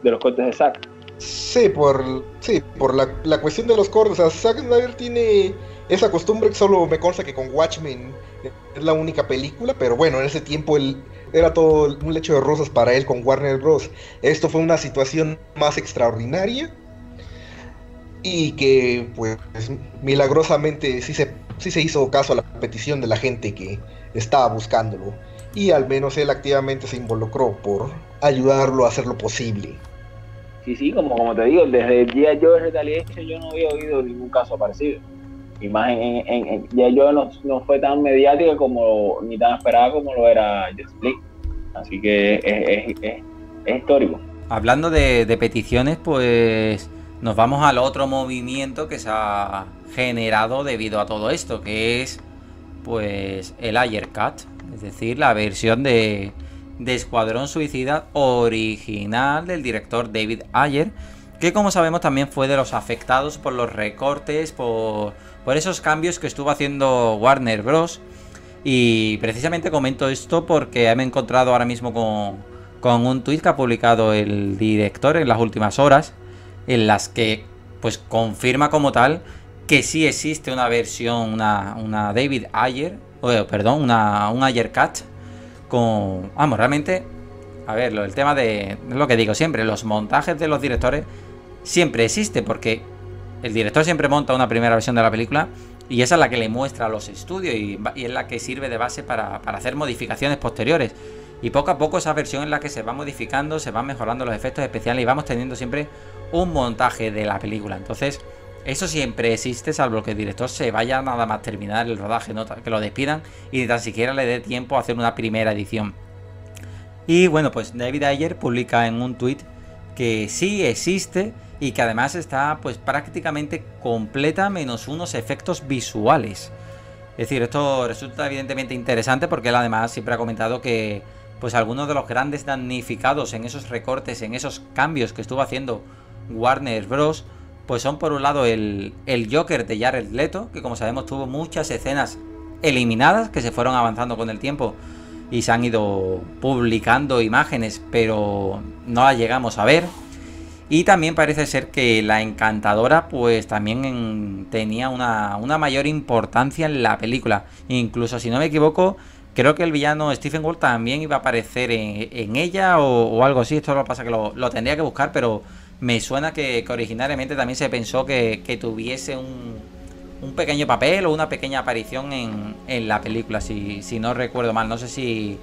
de los cortes de Zack. Sí, por, sí, por la, la cuestión de los cortes. O sea, Zack Snyder tiene esa costumbre que solo me consta que con Watchmen es la única película, pero bueno, en ese tiempo él, era todo un lecho de rosas para él con Warner Bros. Esto fue una situación más extraordinaria y que, pues, milagrosamente sí se, sí se hizo caso a la petición de la gente que estaba buscándolo, y al menos él activamente se involucró por ayudarlo a hacer lo posible. Sí, sí, como, como te digo, desde el día yo de Retaliation yo no había oído ningún caso parecido, y más en, en, en ya yo no, no fue tan mediática como ni tan esperada como lo era Just League, así que es, es, es, es histórico. Hablando de, de peticiones, pues nos vamos al otro movimiento que se ha generado debido a todo esto, que es pues el Ayer Cut, es decir, la versión de, de Escuadrón Suicida original del director David Ayer, que como sabemos también fue de los afectados por los recortes, por, por esos cambios que estuvo haciendo Warner Bros. Y precisamente comento esto porque me he encontrado ahora mismo con, con un tuit que ha publicado el director en las últimas horas, en las que pues confirma como tal que sí existe una versión, una, una David Ayer, oh, perdón, una, un Ayer Cut con, vamos, realmente, a ver, lo, el tema de, es lo que digo siempre, los montajes de los directores siempre existe, porque el director siempre monta una primera versión de la película y esa es la que le muestra a los estudios y, y es la que sirve de base para, para hacer modificaciones posteriores. Y poco a poco esa versión es la que se va modificando, se van mejorando los efectos especiales y vamos teniendo siempre un montaje de la película. Entonces, eso siempre existe, salvo que el director se vaya nada más terminar el rodaje, ¿no? Que lo despidan y ni tan siquiera le dé tiempo a hacer una primera edición. Y bueno, pues David Ayer publica en un tuit que sí existe y que además está pues prácticamente completa menos unos efectos visuales. Es decir, esto resulta evidentemente interesante porque él además siempre ha comentado que pues algunos de los grandes damnificados en esos recortes, en esos cambios que estuvo haciendo Warner Bros., pues son por un lado el, el Joker de Jared Leto, que como sabemos tuvo muchas escenas eliminadas que se fueron avanzando con el tiempo y se han ido publicando imágenes, pero no las llegamos a ver. Y también parece ser que la Encantadora pues también en, tenía una, una mayor importancia en la película. Incluso si no me equivoco, creo que el villano Steppenwolf también iba a aparecer en, en ella o, o algo así. Esto lo pasa que lo, lo tendría que buscar, pero me suena que, que originariamente también se pensó que, que tuviese un, un pequeño papel o una pequeña aparición en, en la película, si, si no recuerdo mal. No sé si,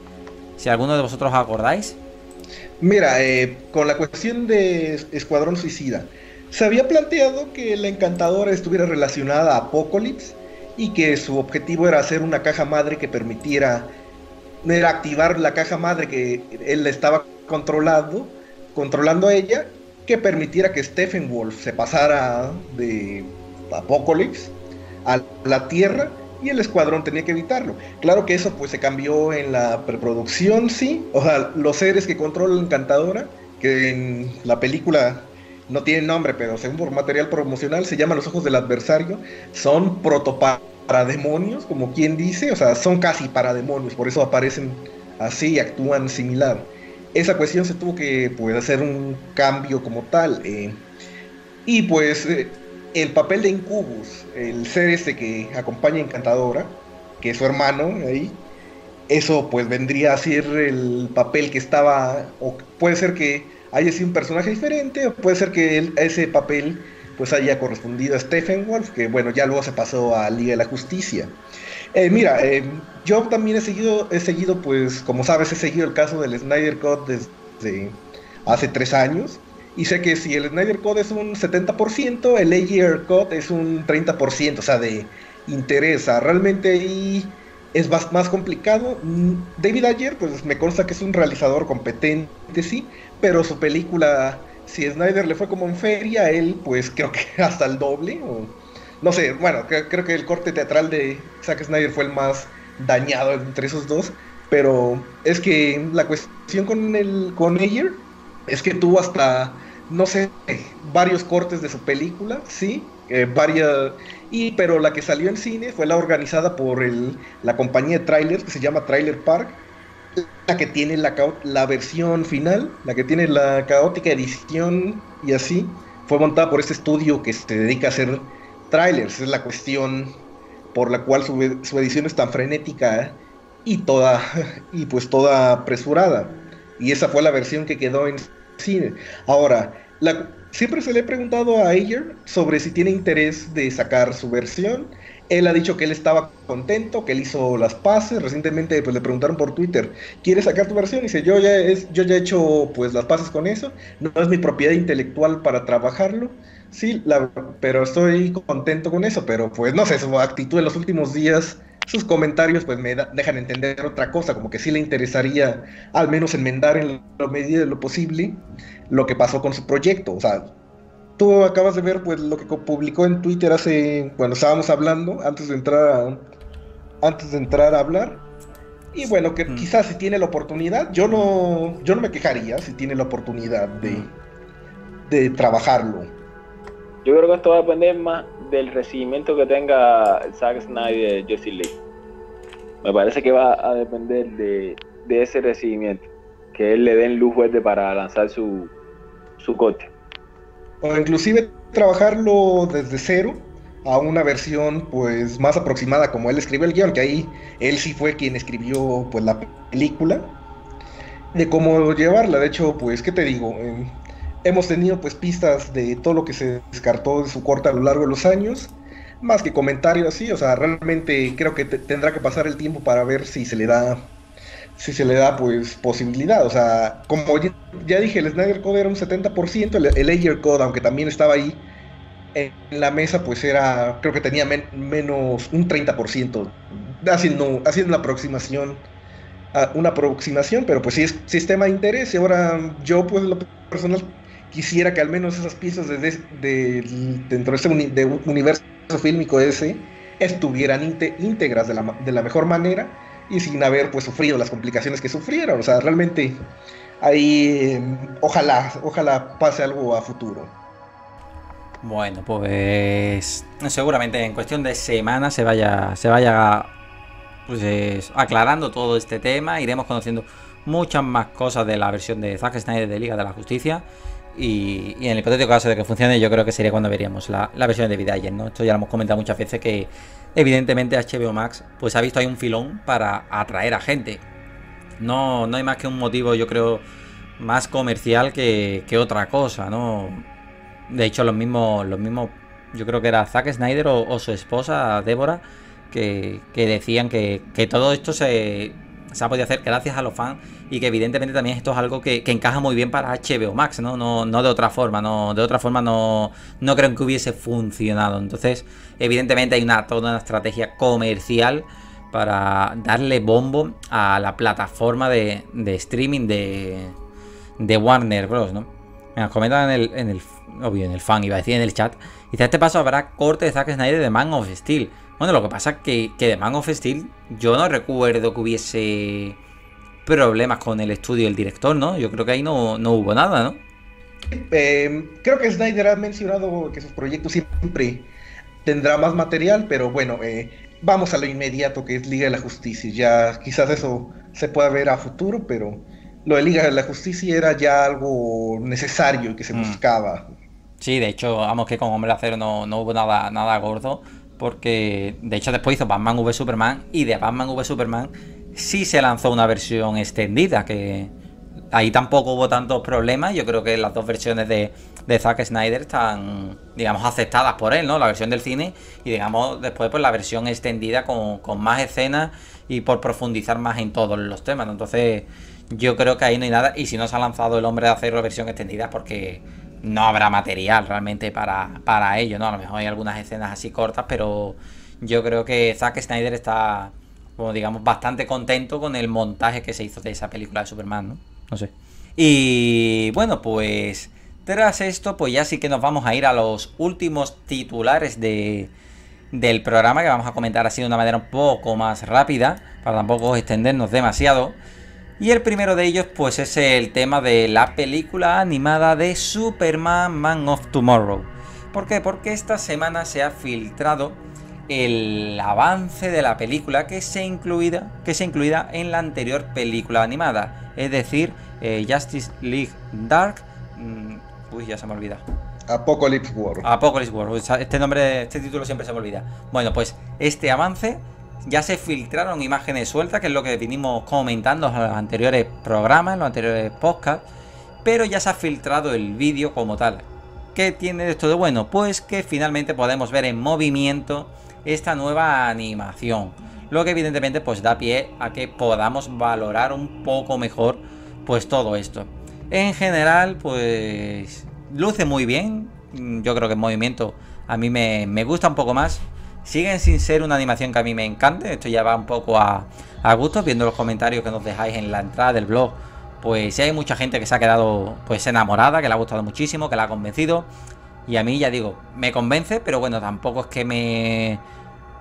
si alguno de vosotros acordáis. Mira, eh, con la cuestión de Escuadrón Suicida, se había planteado que la Encantadora estuviera relacionada a Apocalypse y que su objetivo era hacer una caja madre que permitiera, era activar la caja madre que él estaba controlando, controlando a ella, que permitiera que Steppenwolf se pasara de Apocalypse a la Tierra y el Escuadrón tenía que evitarlo. Claro que eso pues se cambió en la preproducción, sí, o sea, los seres que controla la Encantadora, que en la película no tienen nombre, pero según por material promocional se llaman los ojos del adversario, son protoparademonios, como quien dice, o sea, son casi parademonios, por eso aparecen así y actúan similar. Esa cuestión se tuvo que pues hacer un cambio como tal, eh. y pues... Eh, el papel de Incubus, el ser este que acompaña a Encantadora, que es su hermano ahí, eso pues vendría a ser el papel que estaba, o puede ser que haya sido un personaje diferente, o puede ser que él, ese papel pues haya correspondido a Steppenwolf, que bueno, ya luego se pasó a Liga de la Justicia. Eh, mira, eh, yo también he seguido, he seguido pues, como sabes, he seguido el caso del Snyder Cut desde hace tres años, y sé que si el Snyder Cut es un setenta por ciento, el Ayer Cut es un treinta por ciento, o sea, de interés. Realmente ahí es más, más complicado. David Ayer, pues me consta que es un realizador competente, sí, pero su película, si Snyder le fue como en feria, él, pues creo que hasta el doble, o no sé, bueno, creo, creo que el corte teatral de Zack Snyder fue el más dañado entre esos dos, pero es que la cuestión con, el, con Ayer es que tuvo hasta, no sé, varios cortes de su película, sí, eh, varias, y, pero la que salió en cine fue la organizada por el, la compañía de trailers que se llama Trailer Park, la que tiene la, la versión final, la que tiene la caótica edición y así, fue montada por este estudio que se dedica a hacer trailers, es la cuestión por la cual su, su edición es tan frenética y toda, y pues toda apresurada. Y esa fue la versión que quedó en cine. Ahora, la, siempre se le he preguntado a Ayer sobre si tiene interés de sacar su versión. Él ha dicho que él estaba contento, que él hizo las paces. Recientemente pues, le preguntaron por Twitter, ¿quieres sacar tu versión? Y dice, yo ya, es, yo ya he hecho pues, las paces con eso. No es mi propiedad intelectual para trabajarlo. Sí, la, pero estoy contento con eso. Pero pues no sé, su actitud en los últimos días, sus comentarios pues me da, dejan entender otra cosa, como que sí le interesaría al menos enmendar en la medida de lo posible lo que pasó con su proyecto. O sea, tú acabas de ver pues lo que publicó en Twitter hace, cuando estábamos hablando, antes de entrar a, antes de entrar a hablar, y bueno, que mm. quizás si tiene la oportunidad, yo no, yo no me quejaría si tiene la oportunidad de, de trabajarlo. Yo creo que esto va a depender más del recibimiento que tenga Zack Snyder, Jesse Lee. Me parece que va a depender de, de ese recibimiento, que él le den luz verde para lanzar su, su corte. O inclusive trabajarlo desde cero a una versión pues más aproximada como él escribió el guión, que ahí él sí fue quien escribió pues la película, de cómo llevarla. De hecho, pues, ¿qué te digo? Eh, Hemos tenido pues pistas de todo lo que se descartó de su corte a lo largo de los años, más que comentarios así, o sea, realmente creo que te tendrá que pasar el tiempo para ver si se le da, si se le da pues posibilidad. O sea, como ya, ya dije, el Snyder Code era un setenta por ciento, el, el Ayer Code, aunque también estaba ahí en la mesa, pues era, creo que tenía men menos un treinta por ciento, haciendo, haciendo una aproximación, una aproximación, pero pues sí es sistema de interés. Y ahora yo pues lo personal quisiera que al menos esas piezas de, de, de, dentro de ese uni, de universo fílmico ese estuvieran íntegras de la, de la mejor manera y sin haber pues sufrido las complicaciones que sufrieron. O sea, realmente ahí ojalá, ojalá pase algo a futuro. Bueno, pues seguramente en cuestión de semanas se vaya, se vaya pues, aclarando todo este tema. Iremos conociendo muchas más cosas de la versión de Zack Snyder de Liga de la Justicia. Y, y en el hipotético caso de que funcione, yo creo que sería cuando veríamos la, la versión de David Ayer, ¿no? Esto ya lo hemos comentado muchas veces, que evidentemente H B O Max pues ha visto ahí un filón para atraer a gente. No, no hay más que un motivo, yo creo, más comercial que, que otra cosa, ¿no? De hecho, los mismos, los mismos, yo creo que era Zack Snyder o, o su esposa, Débora, que, que decían que, que todo esto se... se ha podido hacer gracias a los fans, y que evidentemente también esto es algo que, que encaja muy bien para H B O Max, ¿no? No, no de otra forma, no, de otra forma no, no creo que hubiese funcionado. Entonces, evidentemente hay una, toda una estrategia comercial para darle bombo a la plataforma de, de streaming de, de Warner Bros, ¿no? Nos comentan en el, en el, obvio, en el fan, iba a decir en el chat, quizá este paso habrá corte de Zack Snyder de Man of Steel. Bueno, lo que pasa es que, que de Man of Steel yo no recuerdo que hubiese problemas con el estudio y el director, ¿no? Yo creo que ahí no, no hubo nada, ¿no? Eh, creo que Snyder ha mencionado que sus proyectos siempre tendrá más material, pero bueno, eh, vamos a lo inmediato que es Liga de la Justicia. Ya quizás eso se pueda ver a futuro, pero lo de Liga de la Justicia era ya algo necesario y que se mm. buscaba. Sí, de hecho, vamos, que con Hombre de Acero no, no hubo nada, nada gordo, porque de hecho después hizo Batman v Superman, y de Batman v Superman sí se lanzó una versión extendida, que ahí tampoco hubo tantos problemas. Yo creo que las dos versiones de, de Zack Snyder están, digamos, aceptadas por él, ¿no? La versión del cine y, digamos, después pues la versión extendida con, con más escenas y por profundizar más en todos los temas, ¿no? Entonces yo creo que ahí no hay nada, y si no se ha lanzado el Hombre de Acero la versión extendida es porque no habrá material realmente para, para ello, ¿no? A lo mejor hay algunas escenas así cortas, pero yo creo que Zack Snyder está, como digamos, bastante contento con el montaje que se hizo de esa película de Superman, ¿no? No sé. Y bueno, pues tras esto, pues ya sí que nos vamos a ir a los últimos titulares de, del programa, que vamos a comentar así de una manera un poco más rápida, para tampoco extendernos demasiado. Y el primero de ellos pues es el tema de la película animada de Superman Man of Tomorrow. ¿Por qué? Porque esta semana se ha filtrado el avance de la película que se incluida, que se incluida en la anterior película animada, es decir, eh, Justice League Dark... Mmm, uy, ya se me olvida. Apocalypse War. Apocalypse War, este nombre, este título siempre se me olvida. Bueno, pues este avance... Ya se filtraron imágenes sueltas, que es lo que vinimos comentando en los anteriores programas, en los anteriores podcasts, pero ya se ha filtrado el vídeo como tal. ¿Qué tiene esto de bueno? Pues que finalmente podemos ver en movimiento esta nueva animación, lo que evidentemente pues da pie a que podamos valorar un poco mejor pues todo esto. En general pues luce muy bien, yo creo que en movimiento a mí me, me gusta un poco más. Siguen sin ser una animación que a mí me encante, esto ya va un poco a, a gusto, viendo los comentarios que nos dejáis en la entrada del blog, pues sí hay mucha gente que se ha quedado pues enamorada, que le ha gustado muchísimo, que la ha convencido, y a mí, ya digo, me convence, pero bueno, tampoco es que me,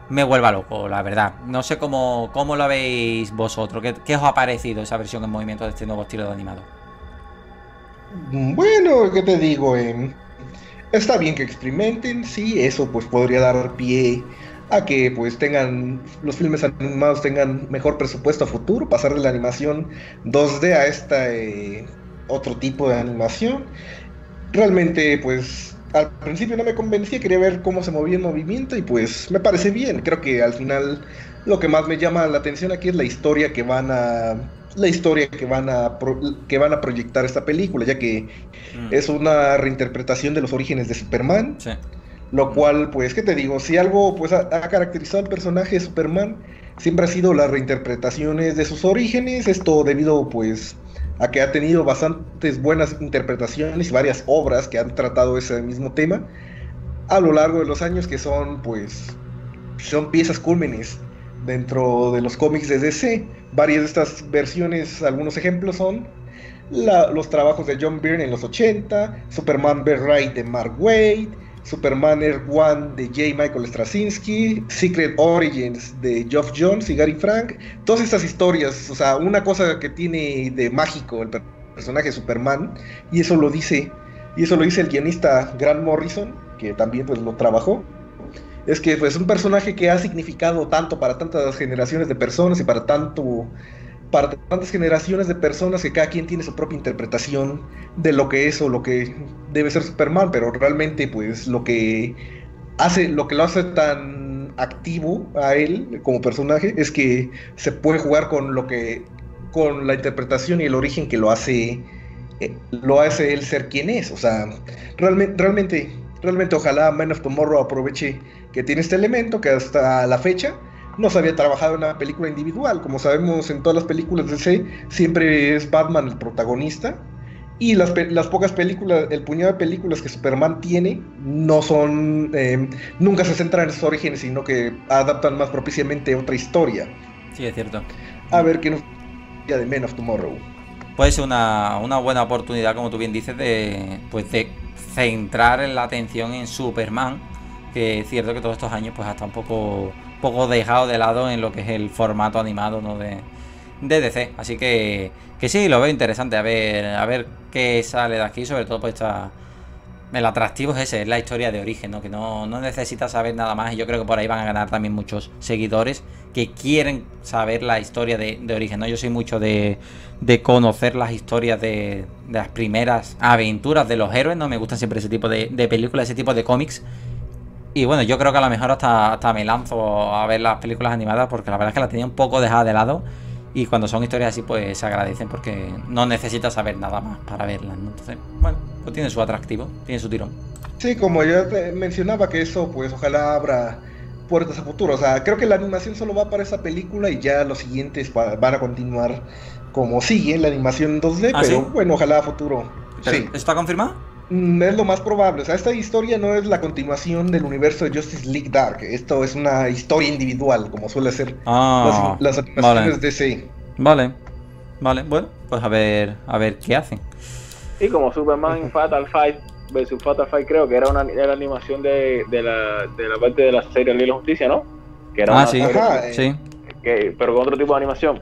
me vuelva loco, la verdad. No sé cómo, cómo lo veis vosotros, ¿qué, qué os ha parecido esa versión en movimiento de este nuevo estilo de animado? Bueno, ¿qué te digo? Eh? Está bien que experimenten, sí, eso pues podría dar pie a que pues tengan, los filmes animados tengan mejor presupuesto a futuro, pasar de la animación dos D a esta eh, otro tipo de animación. Realmente pues al principio no me convencía, quería ver cómo se movía el movimiento y pues me parece bien. Creo que al final lo que más me llama la atención aquí es la historia que van a... la historia que van a pro, que van a proyectar esta película, ya que mm. es una reinterpretación de los orígenes de Superman, sí. Lo mm. cual, pues, ¿qué te digo? Si algo pues ha, ha caracterizado al personaje de Superman, siempre ha sido las reinterpretaciones de sus orígenes, esto debido, pues, a que ha tenido bastantes buenas interpretaciones y varias obras que han tratado ese mismo tema a lo largo de los años, que son, pues, son piezas cúlmenes dentro de los cómics de D C. Varias de estas versiones, algunos ejemplos son la, los trabajos de John Byrne en los ochenta, Superman B. Wright de Mark Waid, Superman Earth One de J. Michael Straczynski, Secret Origins de Geoff Johns y Gary Frank. Todas estas historias, o sea, una cosa que tiene de mágico el per personaje Superman, y eso lo dice y eso lo dice el guionista Grant Morrison, que también pues lo trabajó, es que es pues, un personaje que ha significado tanto para tantas generaciones de personas y para tanto para tantas generaciones de personas, que cada quien tiene su propia interpretación de lo que es o lo que debe ser Superman, pero realmente pues lo que hace lo que lo hace tan activo a él como personaje es que se puede jugar con lo que con la interpretación y el origen que lo hace eh, lo hace él ser quien es. O sea, realmente realmente Realmente ojalá Man of Tomorrow aproveche que tiene este elemento, que hasta la fecha no se había trabajado en una película individual. Como sabemos, en todas las películas de D C siempre es Batman el protagonista, y las, las pocas películas, el puñado de películas que Superman tiene, no son, eh, nunca se centran en sus orígenes, sino que adaptan más propiciamente otra historia. Sí, es cierto. A ver qué nos dice de Man of Tomorrow. Puede ser una, una buena oportunidad, como tú bien dices, de, pues de centrar la atención en Superman, que es cierto que todos estos años pues ha estado un poco, poco dejado de lado en lo que es el formato animado, ¿no?, de, de D C. Así que, que sí, lo veo interesante, a ver, a ver qué sale de aquí, sobre todo pues esta, el atractivo es ese, es la historia de origen, ¿no?, que no, no necesita saber nada más, y yo creo que por ahí van a ganar también muchos seguidores que quieren saber la historia de, de origen, ¿no? Yo soy mucho de, de conocer las historias de, de las primeras aventuras de los héroes, ¿no? Me gustan siempre ese tipo de, de películas, ese tipo de cómics. Y bueno, yo creo que a lo mejor hasta, hasta me lanzo a ver las películas animadas, porque la verdad es que las tenía un poco dejadas de lado, y cuando son historias así pues se agradecen, porque no necesitas saber nada más para verlas, ¿no? Entonces, bueno, pues tiene su atractivo, tiene su tirón. Sí, como yo te mencionaba, que eso pues ojalá abra puertas a futuro. O sea, creo que la animación solo va para esa película, y ya los siguientes va, van a continuar como sigue la animación en dos D. ¿Ah, pero sí? Bueno, ojalá a futuro. Sí. ¿Está confirmado? Es lo más probable. O sea, esta historia no es la continuación del universo de Justice League Dark. Esto es una historia individual, como suele ser ah, las, las animaciones de D C. Vale, vale. Bueno, pues a ver, a ver qué hacen. Y como Superman Fatal Fight versus Fatal Fight, creo que era una era animación de, de, la, de la parte de la serie Liga de la Justicia, ¿no? Que era ah, una sí. Ajá, eh, sí. Que, pero con otro tipo de animación.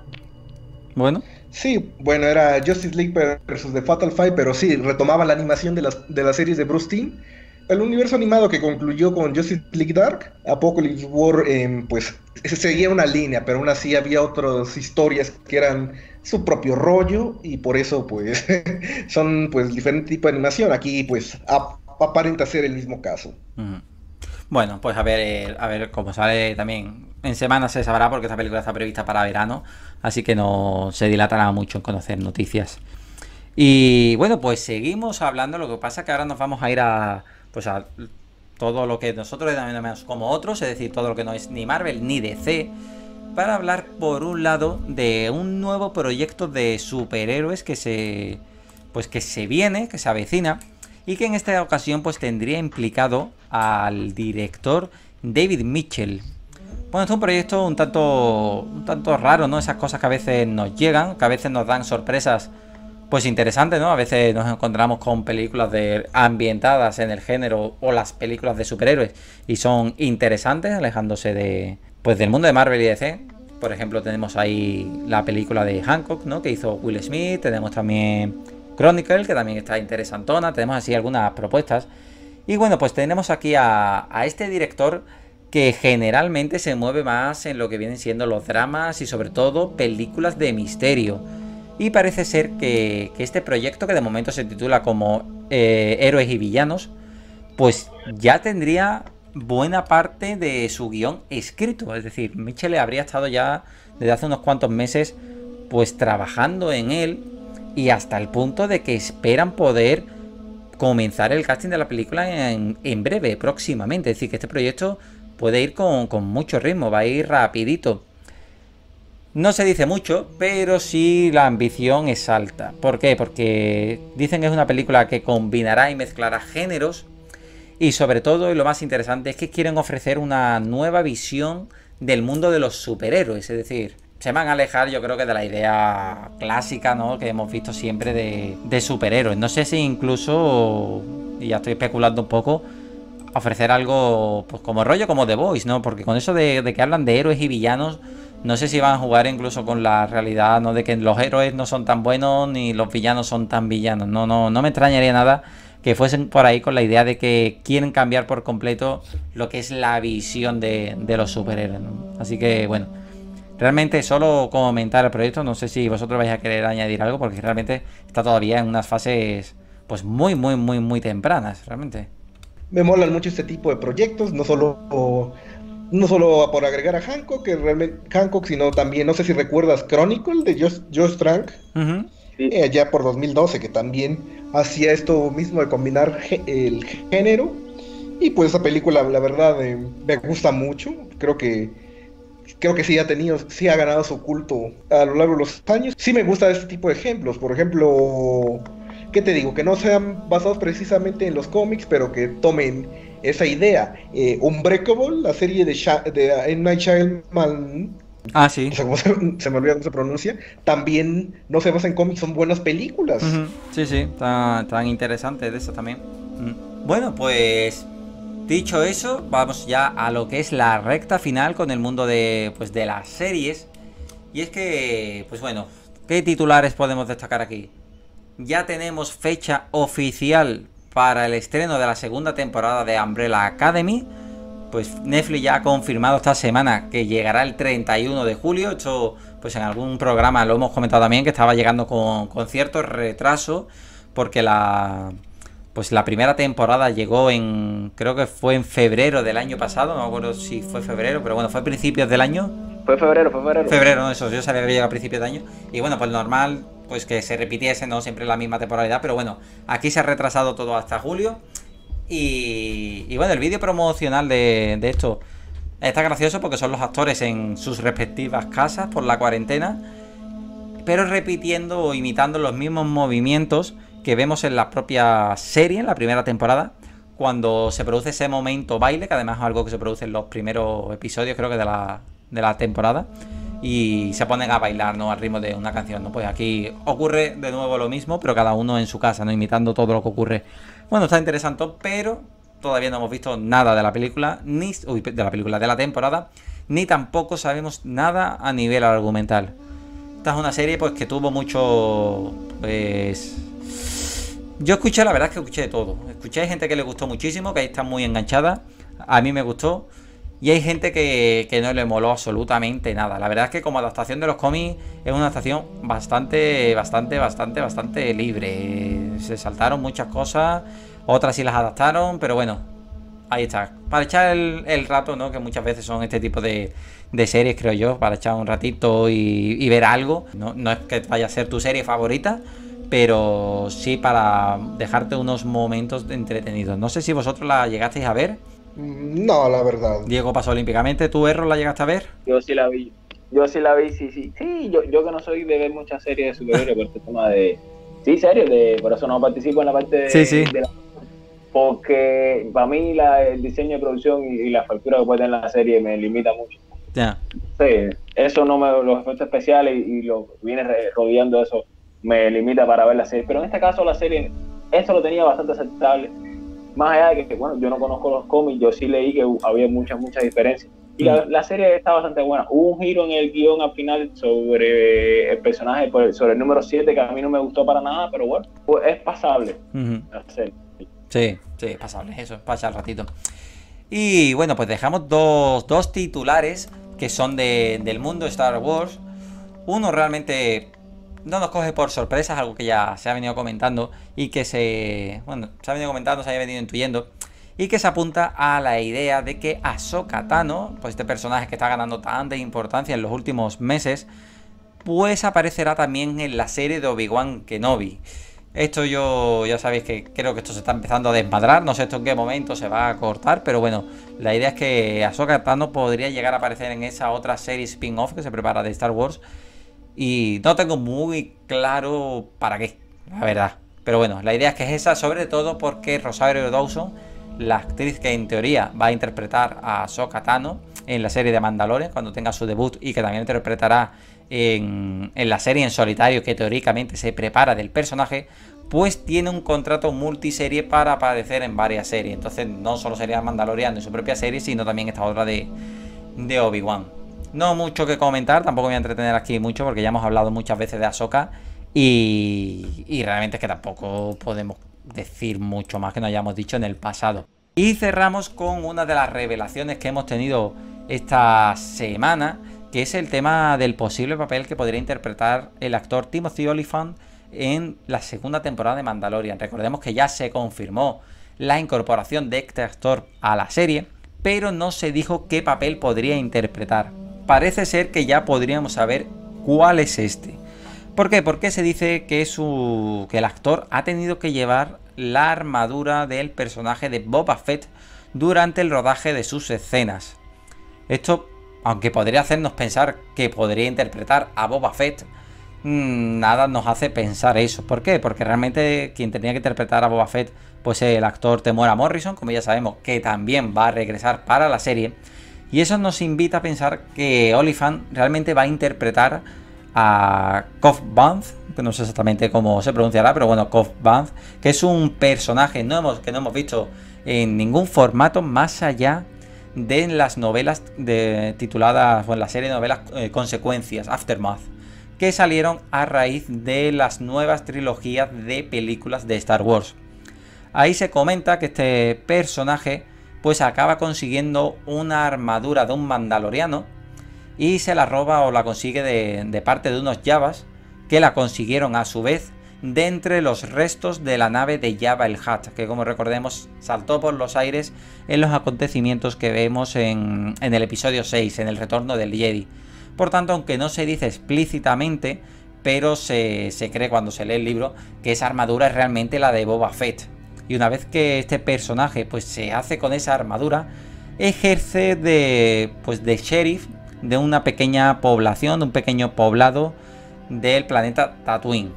Bueno. Sí, bueno, era Justice League versus The Fatal Five, pero sí, retomaba la animación de las, de las series de Bruce Timm. El universo animado que concluyó con Justice League Dark, Apocalypse War, eh, pues seguía una línea, pero aún así había otras historias que eran su propio rollo, y por eso pues son pues diferente tipo de animación. Aquí pues ap aparenta ser el mismo caso. Mm. Bueno, pues a ver, eh, a ver cómo sale también. En semana se sabrá, porque esta película está prevista para verano, así que no se dilatará mucho en conocer noticias. Y bueno, pues seguimos hablando. Lo que pasa es que ahora nos vamos a ir a, pues a todo lo que nosotros denominamos como otros, es decir, todo lo que no es ni Marvel ni D C, para hablar por un lado de un nuevo proyecto de superhéroes que se, pues que se viene, que se avecina, y que en esta ocasión pues tendría implicado al director David Mitchell. Bueno, este es un proyecto un tanto, un tanto raro, ¿no? Esas cosas que a veces nos llegan, que a veces nos dan sorpresas, pues interesantes, ¿no? A veces nos encontramos con películas de, ambientadas en el género o las películas de superhéroes, y son interesantes, alejándose de, pues, del mundo de Marvel y D C. Por ejemplo, tenemos ahí la película de Hancock, ¿no?, que hizo Will Smith. Tenemos también Chronicle, que también está interesantona. Tenemos así algunas propuestas. Y bueno, pues tenemos aquí a, a este director, que generalmente se mueve más en lo que vienen siendo los dramas y sobre todo películas de misterio. Y parece ser que, que este proyecto, que de momento se titula como eh, Héroes y Villanos, pues ya tendría buena parte de su guión escrito. Es decir, Mitchell habría estado ya desde hace unos cuantos meses pues trabajando en él, y hasta el punto de que esperan poder comenzar el casting de la película en, en breve, próximamente. Es decir, que este proyecto puede ir con, con mucho ritmo, va a ir rapidito. No se dice mucho, pero sí la ambición es alta. ¿Por qué? Porque dicen que es una película que combinará y mezclará géneros. Y sobre todo, y lo más interesante, es que quieren ofrecer una nueva visión del mundo de los superhéroes. Es decir, se van a alejar, yo creo que, de la idea clásica, ¿no?, que hemos visto siempre de, de superhéroes. No sé si incluso, y ya estoy especulando un poco, ofrecer algo pues como rollo como The Voice, ¿no? Porque con eso de, de que hablan de héroes y villanos, no sé si van a jugar incluso con la realidad, ¿no?, de que los héroes no son tan buenos ni los villanos son tan villanos. No, no, no me extrañaría nada que fuesen por ahí con la idea de que quieren cambiar por completo lo que es la visión de, de los superhéroes, ¿no? Así que bueno, realmente solo comentar el proyecto. No sé si vosotros vais a querer añadir algo, porque realmente está todavía en unas fases pues muy, muy, muy, muy tempranas, realmente. Me molan mucho este tipo de proyectos, no solo, o, no solo por agregar a Hancock, que realmente, Hancock, sino también, no sé si recuerdas Chronicle de Josh, Josh Trank, uh-huh. eh, allá por dos mil doce, que también hacía esto mismo de combinar el género. Y pues esa película, la verdad, eh, me gusta mucho. Creo que creo que sí ha tenido, sí ha ganado su culto a lo largo de los años. Sí me gusta este tipo de ejemplos, por ejemplo, ¿qué te digo? Que no sean basados precisamente en los cómics, pero que tomen esa idea. Eh, Unbreakable, la serie de, Sha de uh, M. Night Shyamalan. Ah, sí. O sea, como se, se me olvida cómo se pronuncia. También no se basa en cómics, son buenas películas. Uh-huh. Sí, sí, tan, tan interesante de eso también. Mm. Bueno, pues dicho eso, vamos ya a lo que es la recta final con el mundo de, pues, de las series. Y es que, pues bueno, ¿qué titulares podemos destacar aquí? Ya tenemos fecha oficial para el estreno de la segunda temporada de Umbrella Academy. Pues Netflix ya ha confirmado esta semana que llegará el treinta y uno de julio. Esto, pues en algún programa lo hemos comentado también, que estaba llegando con, con cierto retraso, porque la, pues la primera temporada llegó en, creo que fue en febrero del año pasado. No me acuerdo si fue febrero, pero bueno, fue a principios del año. Fue febrero, fue febrero. Febrero, no, eso, yo sabía que llegaba a principios de año. Y bueno, pues normal, pues que se repitiese, no siempre la misma temporalidad, pero bueno, aquí se ha retrasado todo hasta julio. Y, y bueno, el vídeo promocional de, de esto está gracioso porque son los actores en sus respectivas casas por la cuarentena, pero repitiendo o imitando los mismos movimientos que vemos en la propia serie, en la primera temporada, cuando se produce ese momento baile, que además es algo que se produce en los primeros episodios, creo que de la, de la temporada, y se ponen a bailar, ¿no?, al ritmo de una canción, ¿no? Pues aquí ocurre de nuevo lo mismo, pero cada uno en su casa, ¿no?, imitando todo lo que ocurre. Bueno, está interesante, pero todavía no hemos visto nada de la película, ni uy, de la película, de la temporada, ni tampoco sabemos nada a nivel argumental. Esta es una serie, pues, que tuvo mucho, pues, yo escuché, la verdad es que escuché de todo. Escuché gente que le gustó muchísimo, que ahí está muy enganchada, a mí me gustó, y hay gente que, que no le moló absolutamente nada. La verdad es que como adaptación de los cómics es una adaptación bastante, bastante, bastante, bastante libre. Se saltaron muchas cosas, otras sí las adaptaron, pero bueno, ahí está. Para echar el, el rato, ¿no?, que muchas veces son este tipo de, de series, creo yo, para echar un ratito y, y ver algo. No, no es que vaya a ser tu serie favorita, pero sí para dejarte unos momentos entretenidos. No sé si vosotros la llegasteis a ver. No, la verdad. Diego pasó olímpicamente. ¿Tú, Errol, la llegaste a ver? Yo sí la vi. Yo sí la vi, sí, sí. Sí, yo, yo que no soy de ver muchas series de superhéroes, por este tema de... Sí, serio, de... por eso no participo en la parte de... Sí, sí. De la... Porque para mí la, el diseño de producción y, y la factura que puede tener la serie me limita mucho. Ya. Yeah. Sí, eso no me... Los efectos especiales y, y lo viene rodeando eso me limita para ver la serie. Pero en este caso la serie, eso lo tenía bastante aceptable. Más allá de que, bueno, yo no conozco los cómics, yo sí leí que había muchas, muchas diferencias. Y la, la serie está bastante buena. Hubo un giro en el guión al final sobre el personaje, sobre el número siete, que a mí no me gustó para nada, pero bueno, pues es pasable. Uh-huh. La serie. Sí, sí, es pasable, eso, es pasar el ratito. Y bueno, pues dejamos dos, dos titulares que son de, del mundo Star Wars. Uno realmente... no nos coge por sorpresa, es algo que ya se ha venido comentando y que se... Bueno, se ha venido comentando, se ha venido intuyendo, y que se apunta a la idea de que Ahsoka Tano, pues este personaje que está ganando tanta importancia en los últimos meses, pues aparecerá también en la serie de Obi-Wan Kenobi. Esto yo... ya sabéis que creo que esto se está empezando a desmadrar, no sé esto en qué momento se va a cortar, pero bueno, la idea es que Ahsoka Tano podría llegar a aparecer en esa otra serie spin-off que se prepara de Star Wars. Y no tengo muy claro para qué, la verdad. Pero bueno, la idea es que es esa, sobre todo porque Rosario Dawson, la actriz que en teoría va a interpretar a Ahsoka Tano en la serie de Mandalorian cuando tenga su debut, y que también interpretará en, en la serie en solitario que teóricamente se prepara del personaje, pues tiene un contrato multiserie para aparecer en varias series. Entonces no solo sería Mandalorian en su propia serie, sino también esta otra de, de Obi-Wan. No mucho que comentar, tampoco me voy a entretener aquí mucho porque ya hemos hablado muchas veces de Ahsoka y, y realmente es que tampoco podemos decir mucho más que no hayamos dicho en el pasado. Y cerramos con una de las revelaciones que hemos tenido esta semana, que es el tema del posible papel que podría interpretar el actor Timothy Olyphant en la segunda temporada de Mandalorian. Recordemos que ya se confirmó la incorporación de este actor a la serie, pero no se dijo qué papel podría interpretar. Parece ser que ya podríamos saber cuál es este. ¿Por qué? Porque se dice que, su, que el actor ha tenido que llevar la armadura del personaje de Boba Fett durante el rodaje de sus escenas. Esto Aunque podría hacernos pensar que podría interpretar a Boba Fett, nada nos hace pensar eso. ¿Por qué? Porque realmente quien tenía que interpretar a Boba Fett, pues el actor Temuera Morrison, como ya sabemos, que también va a regresar para la serie. Y eso nos invita a pensar que Oliphant realmente va a interpretar a Cobb-Vanth, que no sé exactamente cómo se pronunciará, pero bueno, Cobb-Vanth, que es un personaje no hemos, que no hemos visto en ningún formato más allá de las novelas de, tituladas, bueno, la serie de novelas eh, Consecuencias, Aftermath, que salieron a raíz de las nuevas trilogías de películas de Star Wars. Ahí se comenta que este personaje pues acaba consiguiendo una armadura de un mandaloriano y se la roba o la consigue de, de parte de unos Javas, que la consiguieron a su vez de entre los restos de la nave de Jabba el Hutt, que como recordemos saltó por los aires en los acontecimientos que vemos en, en el episodio seis, en el retorno del Jedi. Por tanto, aunque no se dice explícitamente, pero se, se cree cuando se lee el libro que esa armadura es realmente la de Boba Fett. Y una vez que este personaje pues se hace con esa armadura, ejerce de, pues, de sheriff de una pequeña población, de un pequeño poblado del planeta Tatooine.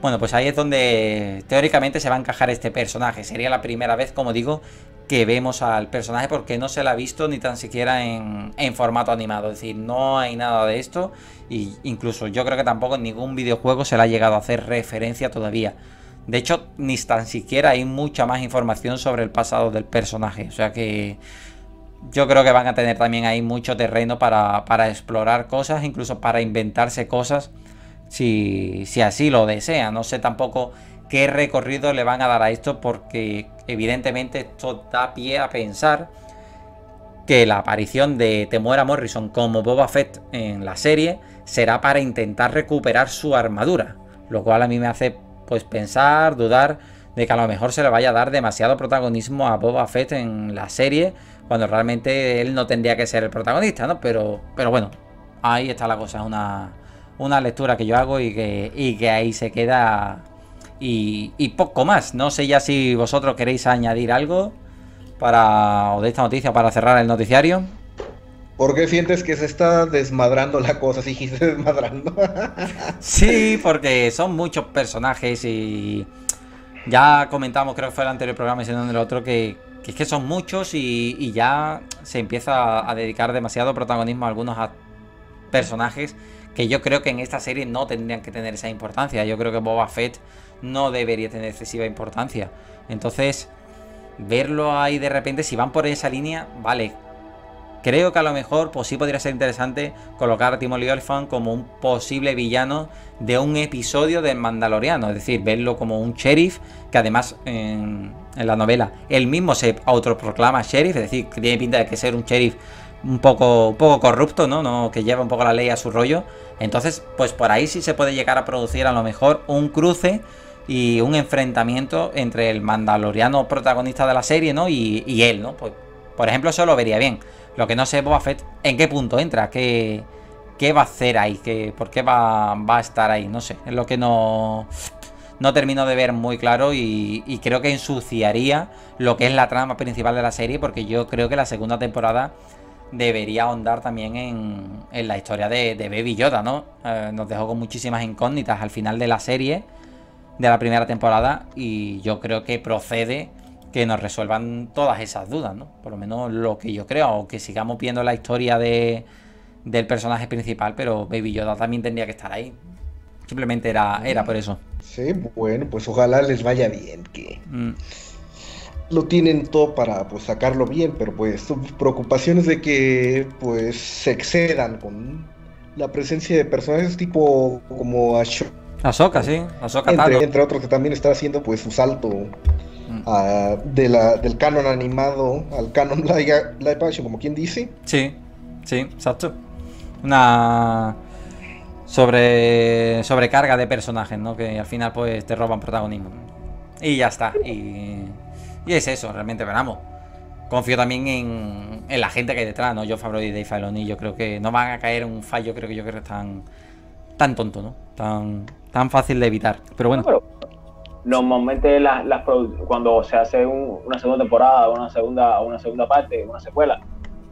Bueno, pues ahí es donde teóricamente se va a encajar este personaje. Sería la primera vez, como digo, que vemos al personaje porque no se la ha visto ni tan siquiera en, en formato animado. Es decir, no hay nada de esto e incluso yo creo que tampoco en ningún videojuego se le ha llegado a hacer referencia todavía. De hecho, ni tan siquiera hay mucha más información sobre el pasado del personaje. O sea que yo creo que van a tener también ahí mucho terreno para, para explorar cosas, incluso para inventarse cosas. Si, si así lo desea, no sé tampoco qué recorrido le van a dar a esto, porque evidentemente esto da pie a pensar que la aparición de Temuera Morrison como Boba Fett en la serie será para intentar recuperar su armadura, lo cual a mí me hace pues pensar, dudar de que a lo mejor se le vaya a dar demasiado protagonismo a Boba Fett en la serie, cuando realmente él no tendría que ser el protagonista, ¿no? Pero, pero bueno, ahí está la cosa, una... una lectura que yo hago y que, y que ahí se queda y, y poco más. No sé ya si vosotros queréis añadir algo para o de esta noticia para cerrar el noticiario. ¿Por qué sientes que se está desmadrando la cosa? Si se desmadrando. Sí, porque son muchos personajes y ya comentamos, creo que fue el anterior programa y en el otro, que, que es que son muchos y, y ya se empieza a dedicar demasiado protagonismo a algunos a personajes que yo creo que en esta serie no tendrían que tener esa importancia. Yo creo que Boba Fett no debería tener excesiva importancia. Entonces, verlo ahí de repente, si van por esa línea, vale. Creo que a lo mejor pues sí podría ser interesante colocar a Timothy Olyphant como un posible villano de un episodio del Mandaloriano. Es decir, verlo como un sheriff, que además en, en la novela él mismo se autoproclama sheriff. Es decir, que tiene pinta de que ser un sheriff un poco, un poco corrupto, ¿no? ¿no? Que lleva un poco la ley a su rollo. Entonces, pues por ahí sí se puede llegar a producir a lo mejor un cruce y un enfrentamiento entre el mandaloriano protagonista de la serie, ¿no? Y, y él, ¿no? Pues, por ejemplo, eso lo vería bien. Lo que no sé, Boba Fett, ¿en qué punto entra? ¿Qué, qué va a hacer ahí? ¿Qué, ¿Por qué va, va a estar ahí? No sé, es lo que no... no termino de ver muy claro y, y creo que ensuciaría lo que es la trama principal de la serie, porque yo creo que la segunda temporada debería ahondar también en, en la historia de, de Baby Yoda, ¿no? Eh, nos dejó con muchísimas incógnitas al final de la serie, de la primera temporada, y yo creo que procede que nos resuelvan todas esas dudas, ¿no? Por lo menos lo que yo creo, o que sigamos viendo la historia de, del personaje principal, pero Baby Yoda también tendría que estar ahí. Simplemente era, era por eso. Sí, bueno, pues ojalá les vaya bien, que... Mm. Lo tienen todo para pues sacarlo bien, pero pues sus preocupaciones de que pues se excedan con la presencia de personajes tipo como Ahsoka, Ahsoka sí, Ahsoka entre, entre otros que también está haciendo pues su salto mm. a, de la, del canon animado al canon live, live action, como quien dice. Sí, sí, exacto. Una sobre sobrecarga de personajes, ¿no? Que al final pues te roban protagonismo y ya está. Y Y es eso, realmente, pero vamos, confío también en, en la gente que hay detrás, ¿no? Jon Favreau y Dave Filoni, yo creo que no van a caer en un fallo, creo que yo creo que es tan, tan tonto, ¿no? Tan, tan fácil de evitar, pero bueno. No, pero normalmente las, las, cuando se hace un, una segunda temporada, una segunda, una segunda parte, una secuela,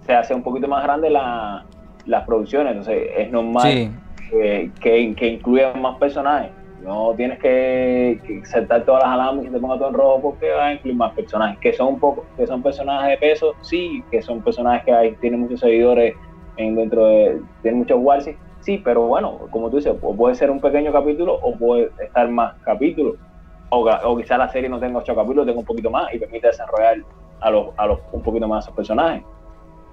se hace un poquito más grande la, las producciones, entonces es normal sí. que, que, que incluyan más personajes. No tienes que, que saltar todas las alarmas y te pongas todo en rojo porque vas a incluir más personajes, que son un poco, que son personajes de peso, sí, que son personajes que hay, tienen muchos seguidores en, dentro de, tienen muchos warsis, sí, pero bueno, como tú dices, o puede ser un pequeño capítulo o puede estar más capítulos, o, o quizás la serie no tenga ocho capítulos, tenga un poquito más y permite desarrollar a los, a los un poquito más a esos personajes.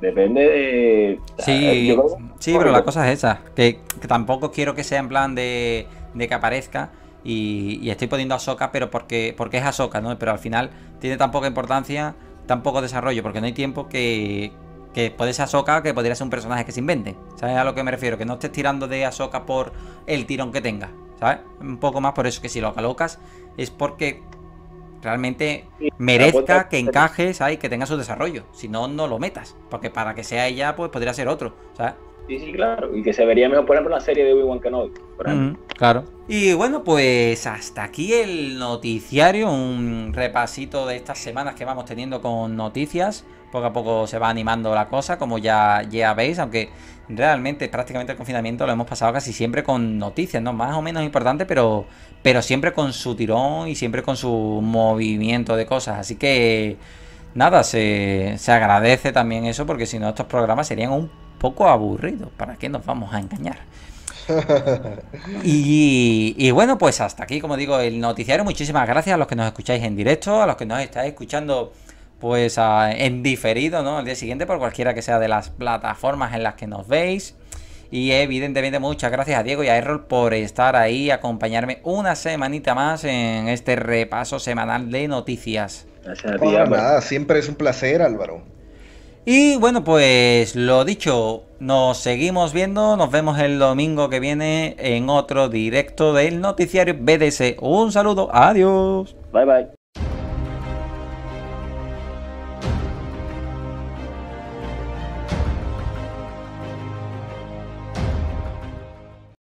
Depende de... Sí, yo creo, sí pero la cosa es esa, que, que tampoco quiero que sea en plan de... de que aparezca y, y estoy poniendo a Ahsoka, pero porque porque es Ahsoka, ¿no? Pero al final tiene tan poca importancia, tan poco desarrollo, porque no hay tiempo que, que puede ser Ahsoka, que podría ser un personaje que se invente, ¿sabes a lo que me refiero? Que no estés tirando de Ahsoka por el tirón que tenga, ¿sabes? Un poco más por eso, que si lo alocas es porque realmente merezca que encaje, ¿sabes? Que tenga su desarrollo, si no, no lo metas, porque para que sea ella, pues podría ser otro, ¿sabes? Sí, sí, claro. Y que se vería mejor, por ejemplo, la serie de Obi-Wan Kenobi, por ejemplo. Mm, claro. Y bueno, pues hasta aquí el noticiario. Un repasito de estas semanas que vamos teniendo con noticias. Poco a poco se va animando la cosa, como ya, ya veis. Aunque realmente prácticamente el confinamiento lo hemos pasado casi siempre con noticias, ¿no? Más o menos importantes, pero, pero siempre con su tirón y siempre con su movimiento de cosas. Así que nada, se, se agradece también eso, porque si no estos programas serían un poco aburrido, ¿para qué nos vamos a engañar? Y, y bueno, pues hasta aquí, como digo, el noticiario. Muchísimas gracias a los que nos escucháis en directo, a los que nos estáis escuchando pues a, en diferido, ¿no? El día siguiente, por cualquiera que sea de las plataformas en las que nos veis. Y evidentemente muchas gracias a Diego y a Errol por estar ahí, acompañarme una semanita más en este repaso semanal de noticias. Gracias a ti, Álvaro. Por nada, siempre es un placer, Álvaro. Y bueno, pues lo dicho, nos seguimos viendo, nos vemos el domingo que viene en otro directo del noticiario B D S. Un saludo, adiós. Bye bye.